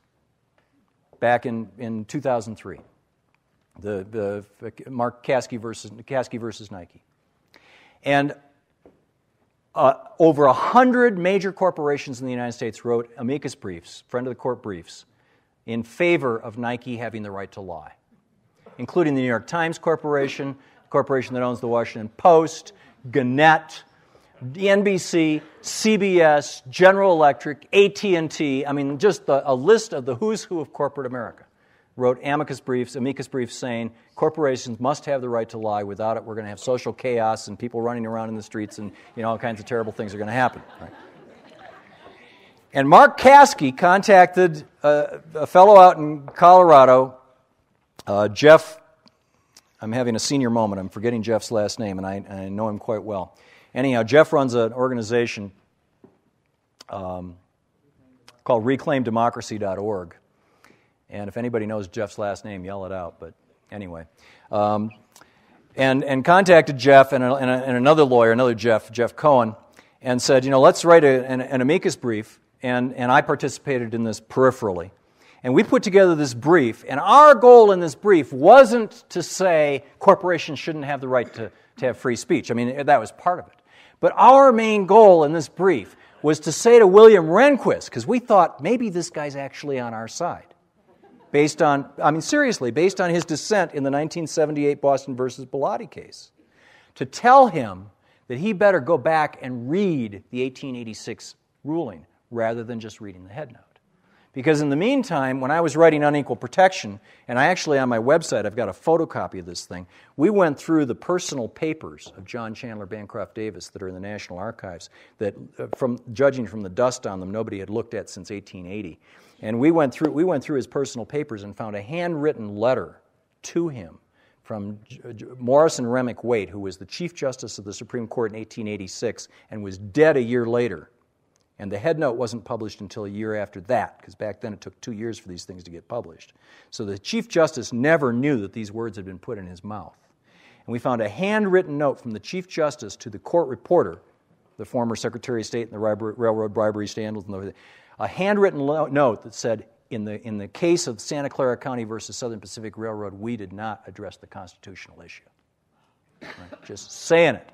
back in, in two thousand three, the, the Mark Kasky versus, Kasky versus Nike. And uh, over one hundred major corporations in the United States wrote amicus briefs, friend of the court briefs, in favor of Nike having the right to lie, including the New York Times Corporation, the corporation that owns the Washington Post, Gannett, N B C, C B S, General Electric, A T and T, I mean, just the, a list of the who's who of corporate America wrote amicus briefs, amicus briefs saying corporations must have the right to lie. Without it, we're going to have social chaos and people running around in the streets and, you know, all kinds of terrible things are going to happen. Right? And Mark Kasky contacted a, a fellow out in Colorado, uh, Jeff, I'm having a senior moment, I'm forgetting Jeff's last name, and I, I know him quite well. Anyhow, Jeff runs an organization um, called reclaim democracy dot org. And if anybody knows Jeff's last name, yell it out. But anyway. Um, and, and contacted Jeff and, a, and, a, and another lawyer, another Jeff, Jeff Cohen, and said, you know, let's write a, an, an amicus brief. And, and I participated in this peripherally. And we put together this brief. And our goal in this brief wasn't to say corporations shouldn't have the right to, to have free speech. I mean, that was part of it. But our main goal in this brief was to say to William Rehnquist, because we thought maybe this guy's actually on our side, based on, I mean, seriously, based on his dissent in the nineteen seventy-eight Boston versus Bellotti case, to tell him that he better go back and read the eighteen eighty-six ruling rather than just reading the headnote. Because in the meantime, when I was writing Unequal Protection, and I actually on my website, I've got a photocopy of this thing, we went through the personal papers of John Chandler Bancroft Davis that are in the National Archives that, uh, from judging from the dust on them, nobody had looked at since eighteen eighty. And we went through, we went through his personal papers and found a handwritten letter to him from J- J- Morrison Remick Waite, who was the Chief Justice of the Supreme Court in eighteen eighty-six and was dead a year later, And the headnote wasn't published until a year after that, because back then it took two years for these things to get published. So the Chief Justice never knew that these words had been put in his mouth. And we found a handwritten note from the Chief Justice to the court reporter, the former Secretary of State in the railroad bribery scandals, and a handwritten note that said, in the, in the case of Santa Clara County versus Southern Pacific Railroad, we did not address the constitutional issue. Right? Just saying it.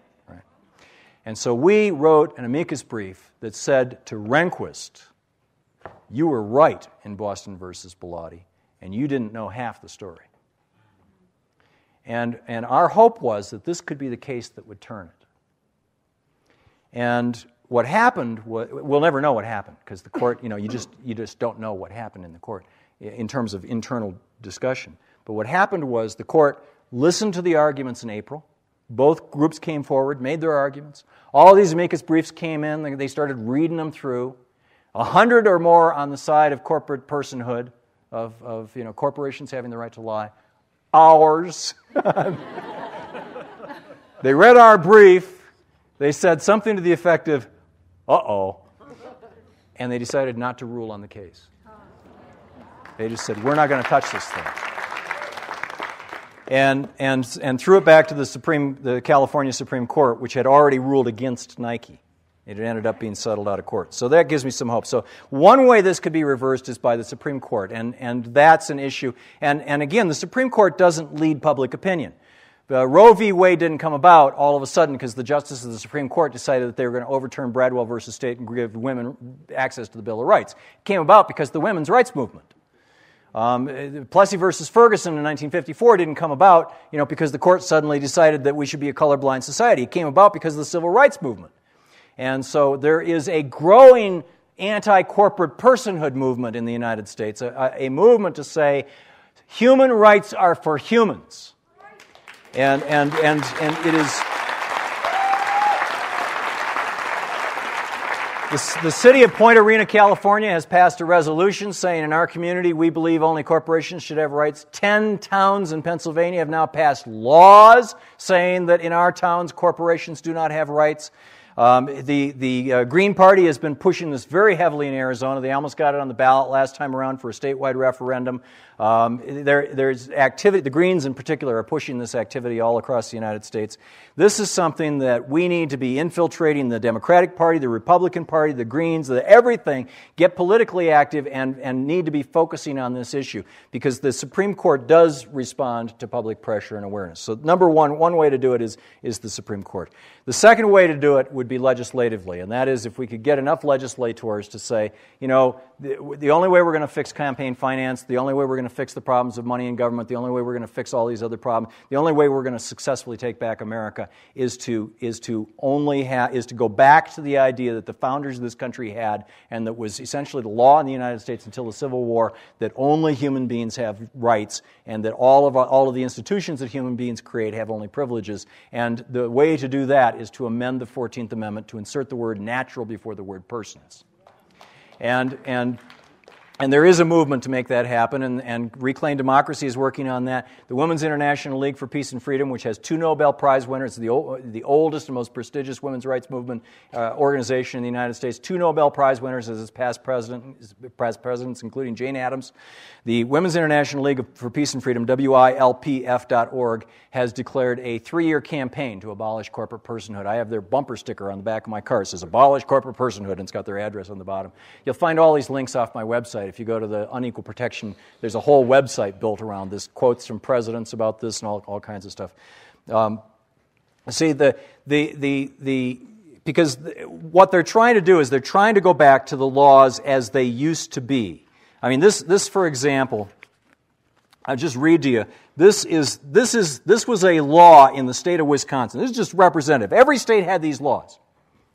And so we wrote an amicus brief that said to Rehnquist, you were right in Boston versus Bellotti, and you didn't know half the story. And, and our hope was that this could be the case that would turn it. And what happened was, we'll never know what happened, because the court, you know, you just, you just don't know what happened in the court in terms of internal discussion. But what happened was the court listened to the arguments in April. Both groups came forward, made their arguments. All these amicus briefs came in. They started reading them through. A hundred or more on the side of corporate personhood, of, of you know, corporations having the right to lie. Ours. They read our brief. They said something to the effect of, uh-oh. And they decided not to rule on the case. They just said, we're not going to touch this thing. And, and, and threw it back to the, Supreme, the California Supreme Court, which had already ruled against Nike. It ended up being settled out of court. So that gives me some hope. So one way this could be reversed is by the Supreme Court, and, and that's an issue. And, and again, the Supreme Court doesn't lead public opinion. Uh, Roe v. Wade didn't come about all of a sudden because the justices of the Supreme Court decided that they were going to overturn Bradwell versus State and give women access to the Bill of Rights. It came about because of the women's rights movement. Um, Plessy versus Ferguson in nineteen fifty-four didn't come about, you know, because the court suddenly decided that we should be a colorblind society. It came about because of the Civil Rights Movement. And so there is a growing anti-corporate personhood movement in the United States, a, a movement to say human rights are for humans. And, and, and, and it is... The city of Point Arena, California, has passed a resolution saying in our community we believe only corporations should have rights. Ten towns in Pennsylvania have now passed laws saying that in our towns corporations do not have rights. Um, the the uh, Green Party has been pushing this very heavily in Arizona. They almost got it on the ballot last time around for a statewide referendum. Um, there, there's activity. The Greens in particular are pushing this activity all across the United States. This is something that we need to be infiltrating the Democratic Party, the Republican Party, the Greens, the everything, get politically active and, and need to be focusing on this issue because the Supreme Court does respond to public pressure and awareness. So number one, one way to do it is, is the Supreme Court. The second way to do it would be legislatively, and that is if we could get enough legislators to say, you know, the, the only way we're going to fix campaign finance, the only way we're going to fix the problems of money in government, the only way we're going to fix all these other problems, the only way we're going to successfully take back America is to is to only ha- is to go back to the idea that the founders of this country had, and that was essentially the law in the United States until the Civil War, that only human beings have rights, and that all of our, all of the institutions that human beings create have only privileges, and the way to do that is to amend the fourteenth Amendment to insert the word natural before the word persons. And and and there is a movement to make that happen, and, and Reclaim Democracy is working on that. The Women's International League for Peace and Freedom, which has two Nobel Prize winners, the old, the oldest and most prestigious women's rights movement uh, organization in the United States, two Nobel Prize winners as its past, president, past presidents, including Jane Addams. The Women's International League for Peace and Freedom, W I L P F dot org, has declared a three-year campaign to abolish corporate personhood. I have their bumper sticker on the back of my car. It says, Abolish Corporate Personhood, and it's got their address on the bottom. You'll find all these links off my website. If you go to the Unequal Protection, there's a whole website built around this, quotes from presidents about this and all, all kinds of stuff. Um, see, the the the the because the, what they're trying to do is they're trying to go back to the laws as they used to be. I mean, this this for example, I'll just read to you. This is this is this was a law in the state of Wisconsin. This is just representative. Every state had these laws.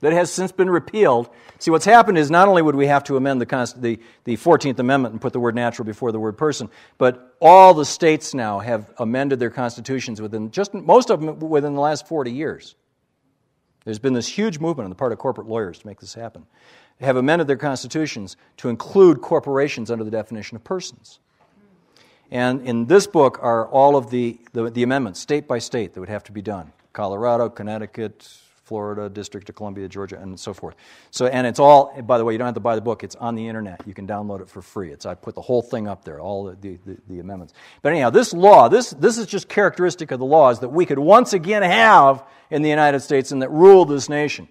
That has since been repealed. See, what's happened is not only would we have to amend the, Const- the, the fourteenth Amendment and put the word natural before the word person, but all the states now have amended their constitutions within just most of them within the last forty years. There's been this huge movement on the part of corporate lawyers to make this happen. They have amended their constitutions to include corporations under the definition of persons. And in this book are all of the, the, the amendments, state by state, that would have to be done. Colorado, Connecticut, Florida, District of Columbia, Georgia, and so forth. So, and it's all, by the way, you don't have to buy the book. It's on the internet. You can download it for free. It's, I put the whole thing up there, all the, the, the, the amendments. But anyhow, this law, this, this is just characteristic of the laws that we could once again have in the United States and that ruled this nation.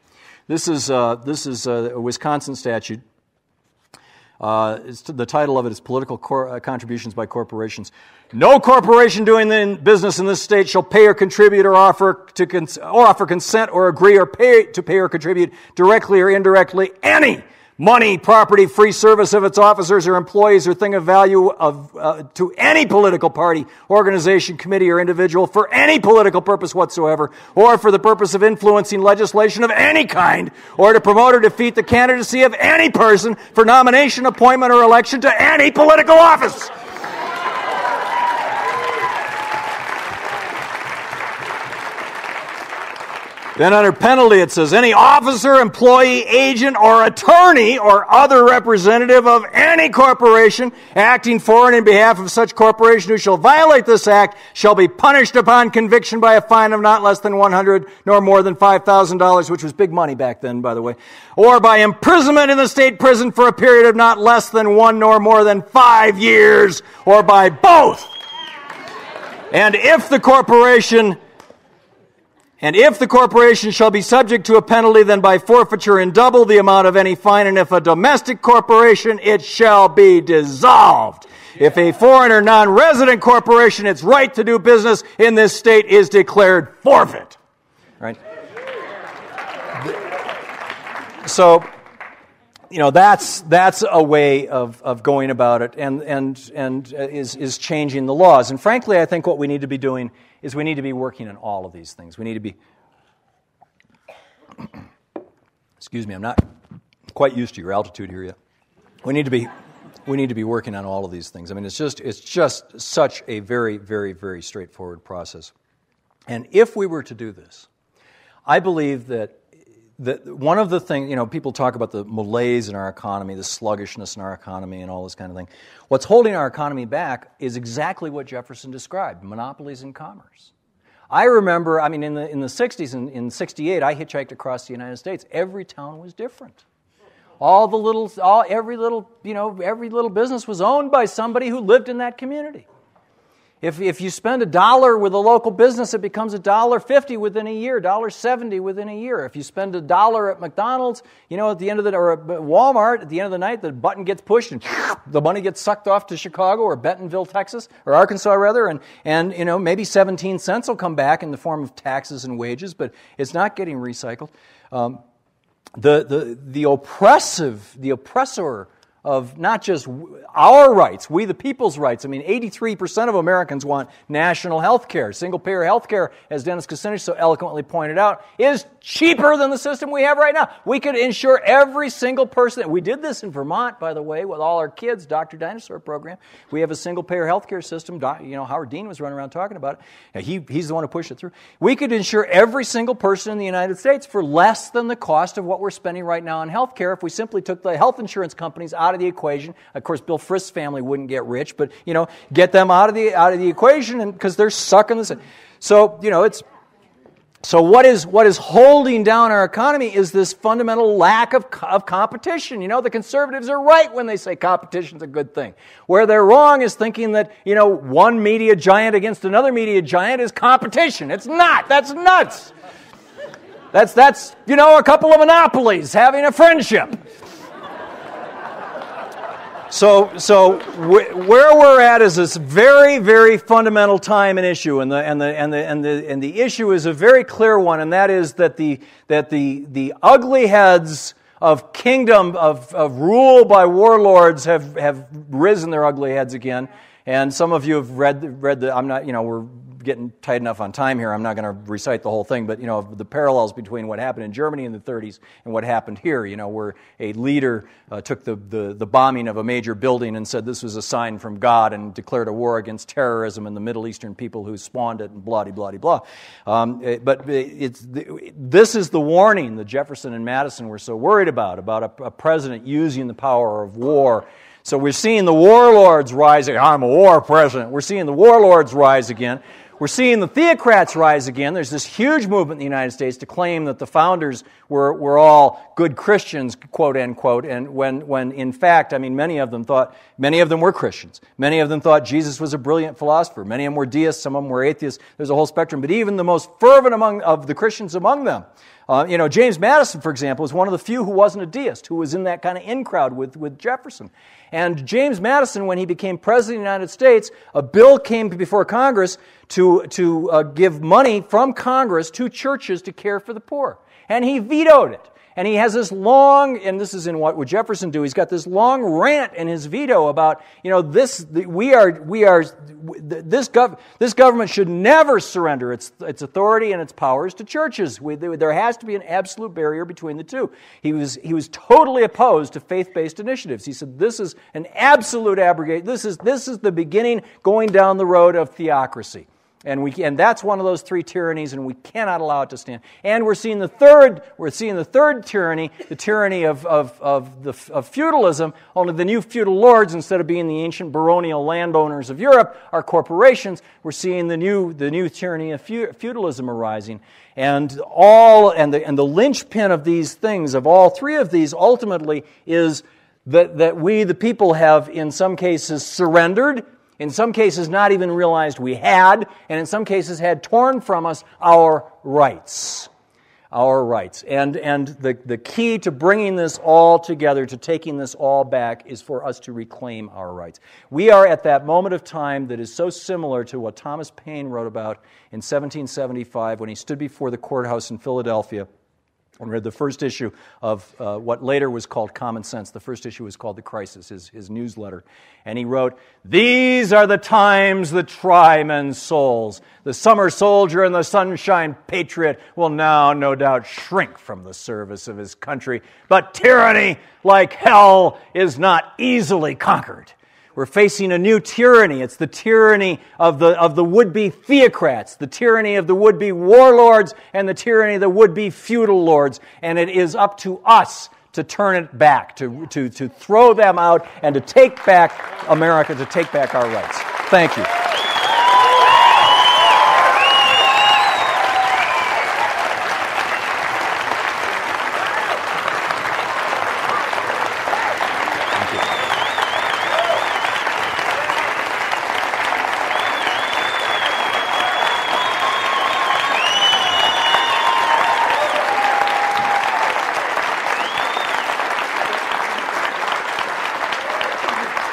This is, uh, this is uh, a Wisconsin statute. Uh, it's, the title of it is Political Cor- uh, Contributions by Corporations. No corporation doing the business in this state shall pay or contribute or offer, to cons- or offer consent or agree or pay to pay or contribute directly or indirectly any money, property, free service of its officers or employees or thing of value of, uh, to any political party, organization, committee, or individual for any political purpose whatsoever, or for the purpose of influencing legislation of any kind, or to promote or defeat the candidacy of any person for nomination, appointment, or election to any political office. Then under penalty it says, any officer, employee, agent, or attorney, or other representative of any corporation acting for and in behalf of such corporation who shall violate this act shall be punished upon conviction by a fine of not less than one hundred nor more than five thousand dollars, which was big money back then, by the way, or by imprisonment in the state prison for a period of not less than one nor more than five years, or by both. And if the corporation... And if the corporation shall be subject to a penalty, then by forfeiture in double the amount of any fine. And if a domestic corporation, it shall be dissolved. Yeah. If a foreign or non-resident corporation, its right to do business in this state is declared forfeit. Right? So, you know, that's that's a way of, of going about it, and and and is is changing the laws. And frankly, I think what we need to be doing is we need to be working on all of these things. We need to be, excuse me, I'm not quite used to your altitude here yet. We need to be, we need to be working on all of these things. I mean, it's just, it's just such a very, very, very straightforward process. And if we were to do this, I believe that that one of the things, you know, people talk about the malaise in our economy, the sluggishness in our economy, and all this kind of thing. What's holding our economy back is exactly what Jefferson described, monopolies in commerce. I remember, I mean, in the in the sixties, in, in sixty-eight, I hitchhiked across the United States. Every town was different. All the little, all every little, you know, every little business was owned by somebody who lived in that community. If if you spend a dollar with a local business, it becomes a dollar fifty within a year, dollar seventy within a year. If you spend a dollar at McDonald's, you know, at the end of the or at Walmart, at the end of the night, the button gets pushed and the money gets sucked off to Chicago or Bentonville, Texas, or Arkansas rather, and and you know maybe seventeen cents will come back in the form of taxes and wages, but it's not getting recycled. Um, the the the oppressive the oppressor. Of not just our rights, we the people's rights. I mean, eighty-three percent of Americans want national health care. Single-payer health care, as Dennis Kucinich so eloquently pointed out, is cheaper than the system we have right now. We could insure every single person. We did this in Vermont, by the way, with all our kids, Doctor Dinosaur program. We have a single-payer health care system. You know, Howard Dean was running around talking about it. He, he's the one who pushed it through. We could insure every single person in the United States for less than the cost of what we're spending right now on health care if we simply took the health insurance companies out of the equation. Of course, Bill Frist's family wouldn't get rich, but you know, get them out of the out of the equation, and because they're sucking this. So you know, it's so what is what is holding down our economy is this fundamental lack of of competition. You know, the conservatives are right when they say competition's a good thing. Where they're wrong is thinking that you know one media giant against another media giant is competition. It's not. That's nuts. That's that's you know a couple of monopolies having a friendship. So, so wh- where we're at is this very, very fundamental time and issue, and the and the and the and the and the issue is a very clear one, and that is that the that the the ugly heads of kingdom of, of rule by warlords have, have risen their ugly heads again, and some of you have read read the I'm not you know we're getting tight enough on time here. I'm not going to recite the whole thing, but you know the parallels between what happened in Germany in the thirties and what happened here. You know, where a leader uh, took the, the the bombing of a major building and said this was a sign from God and declared a war against terrorism and the Middle Eastern people who spawned it and blah de blah de blah. Um, it, but it's the, this is the warning that Jefferson and Madison were so worried about about a, a president using the power of war. So we're seeing the warlords rise. I'm a war president. We're seeing the warlords rise again. We're seeing the theocrats rise again. There's this huge movement in the United States to claim that the founders were, were all good Christians, quote, end quote, and when, when in fact, I mean, many of them thought, many of them were Christians. Many of them thought Jesus was a brilliant philosopher. Many of them were deists, some of them were atheists. There's a whole spectrum, but even the most fervent among of the Christians among them, uh, you know, James Madison, for example, was one of the few who wasn't a deist, who was in that kind of in crowd with, with Jefferson. And James Madison, when he became president of the United States, a bill came before Congress to, to uh, give money from Congress to churches to care for the poor. And he vetoed it. And he has this long, and this is in What Would Jefferson Do? He's got this long rant in his veto about, you know, this, the, we are, we are, this, gov- this government should never surrender its, its authority and its powers to churches. We, there has to be an absolute barrier between the two. He was, he was totally opposed to faith-based initiatives. He said, this is an absolute abrogation. This is, this is the beginning going down the road of theocracy. And we and that's one of those three tyrannies, and we cannot allow it to stand. And we're seeing the third we're seeing the third tyranny, the tyranny of of of the of feudalism. Only the new feudal lords, instead of being the ancient baronial landowners of Europe, are corporations. We're seeing the new the new tyranny of feudalism arising, and all and the and the linchpin of these things, of all three of these, ultimately is that that we the people have in some cases surrendered. In some cases, not even realized we had, and in some cases had torn from us our rights. Our rights. And and the, the key to bringing this all together, to taking this all back, is for us to reclaim our rights. We are at that moment of time that is so similar to what Thomas Paine wrote about in seventeen seventy-five when he stood before the courthouse in Philadelphia and read the first issue of uh, what later was called Common Sense. The first issue was called The Crisis, his, his newsletter. And he wrote, "These are the times that try men's souls. The summer soldier and the sunshine patriot will now, no doubt, shrink from the service of his country. But tyranny, like hell, is not easily conquered." We're facing a new tyranny. It's the tyranny of the of the would-be theocrats, the tyranny of the would-be warlords, and the tyranny of the would-be feudal lords. And it is up to us to turn it back, to, to, to throw them out, and to take back America, to take back our rights. Thank you.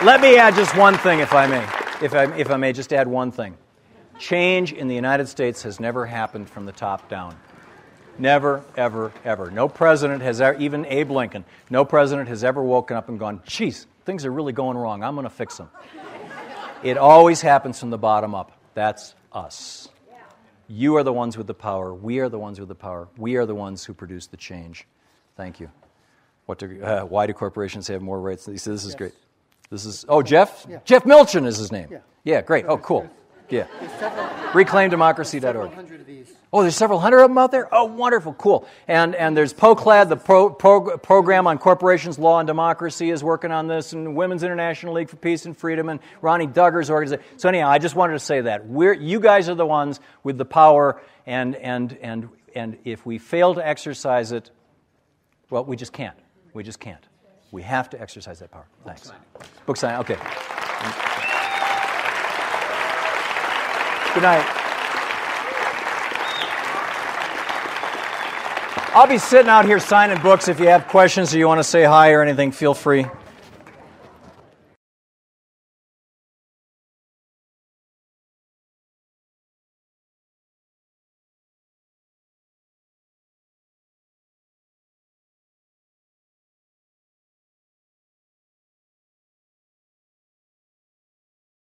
Let me add just one thing, if I may. If I, if I may, just add one thing. Change in the United States has never happened from the top down. Never, ever, ever. No president has ever, even Abe Lincoln, no president has ever woken up and gone, "Geez, things are really going wrong. I'm going to fix them." It always happens from the bottom up. That's us. You are the ones with the power. We are the ones with the power. We are the ones who produce the change. Thank you. What do, uh, why do corporations have more rights? This is yes. Great. This is, oh, Jeff? Yeah. Jeff Milchin is his name. Yeah, yeah, great. Oh, cool. Yeah. reclaim democracy dot org. Oh, there's several hundred of them out there? Oh, wonderful, cool. And and there's POCLAD, the pro, pro, Program on Corporations, Law, and Democracy is working on this, and Women's International League for Peace and Freedom, and Ronnie Duggar's organization. So anyhow, I just wanted to say that. We're, you guys are the ones with the power, and and and and if we fail to exercise it, well, we just can't. We just can't. We have to exercise that power. Thanks. Book signing. Okay. Good night. I'll be sitting out here signing books. If you have questions or you want to say hi or anything, feel free.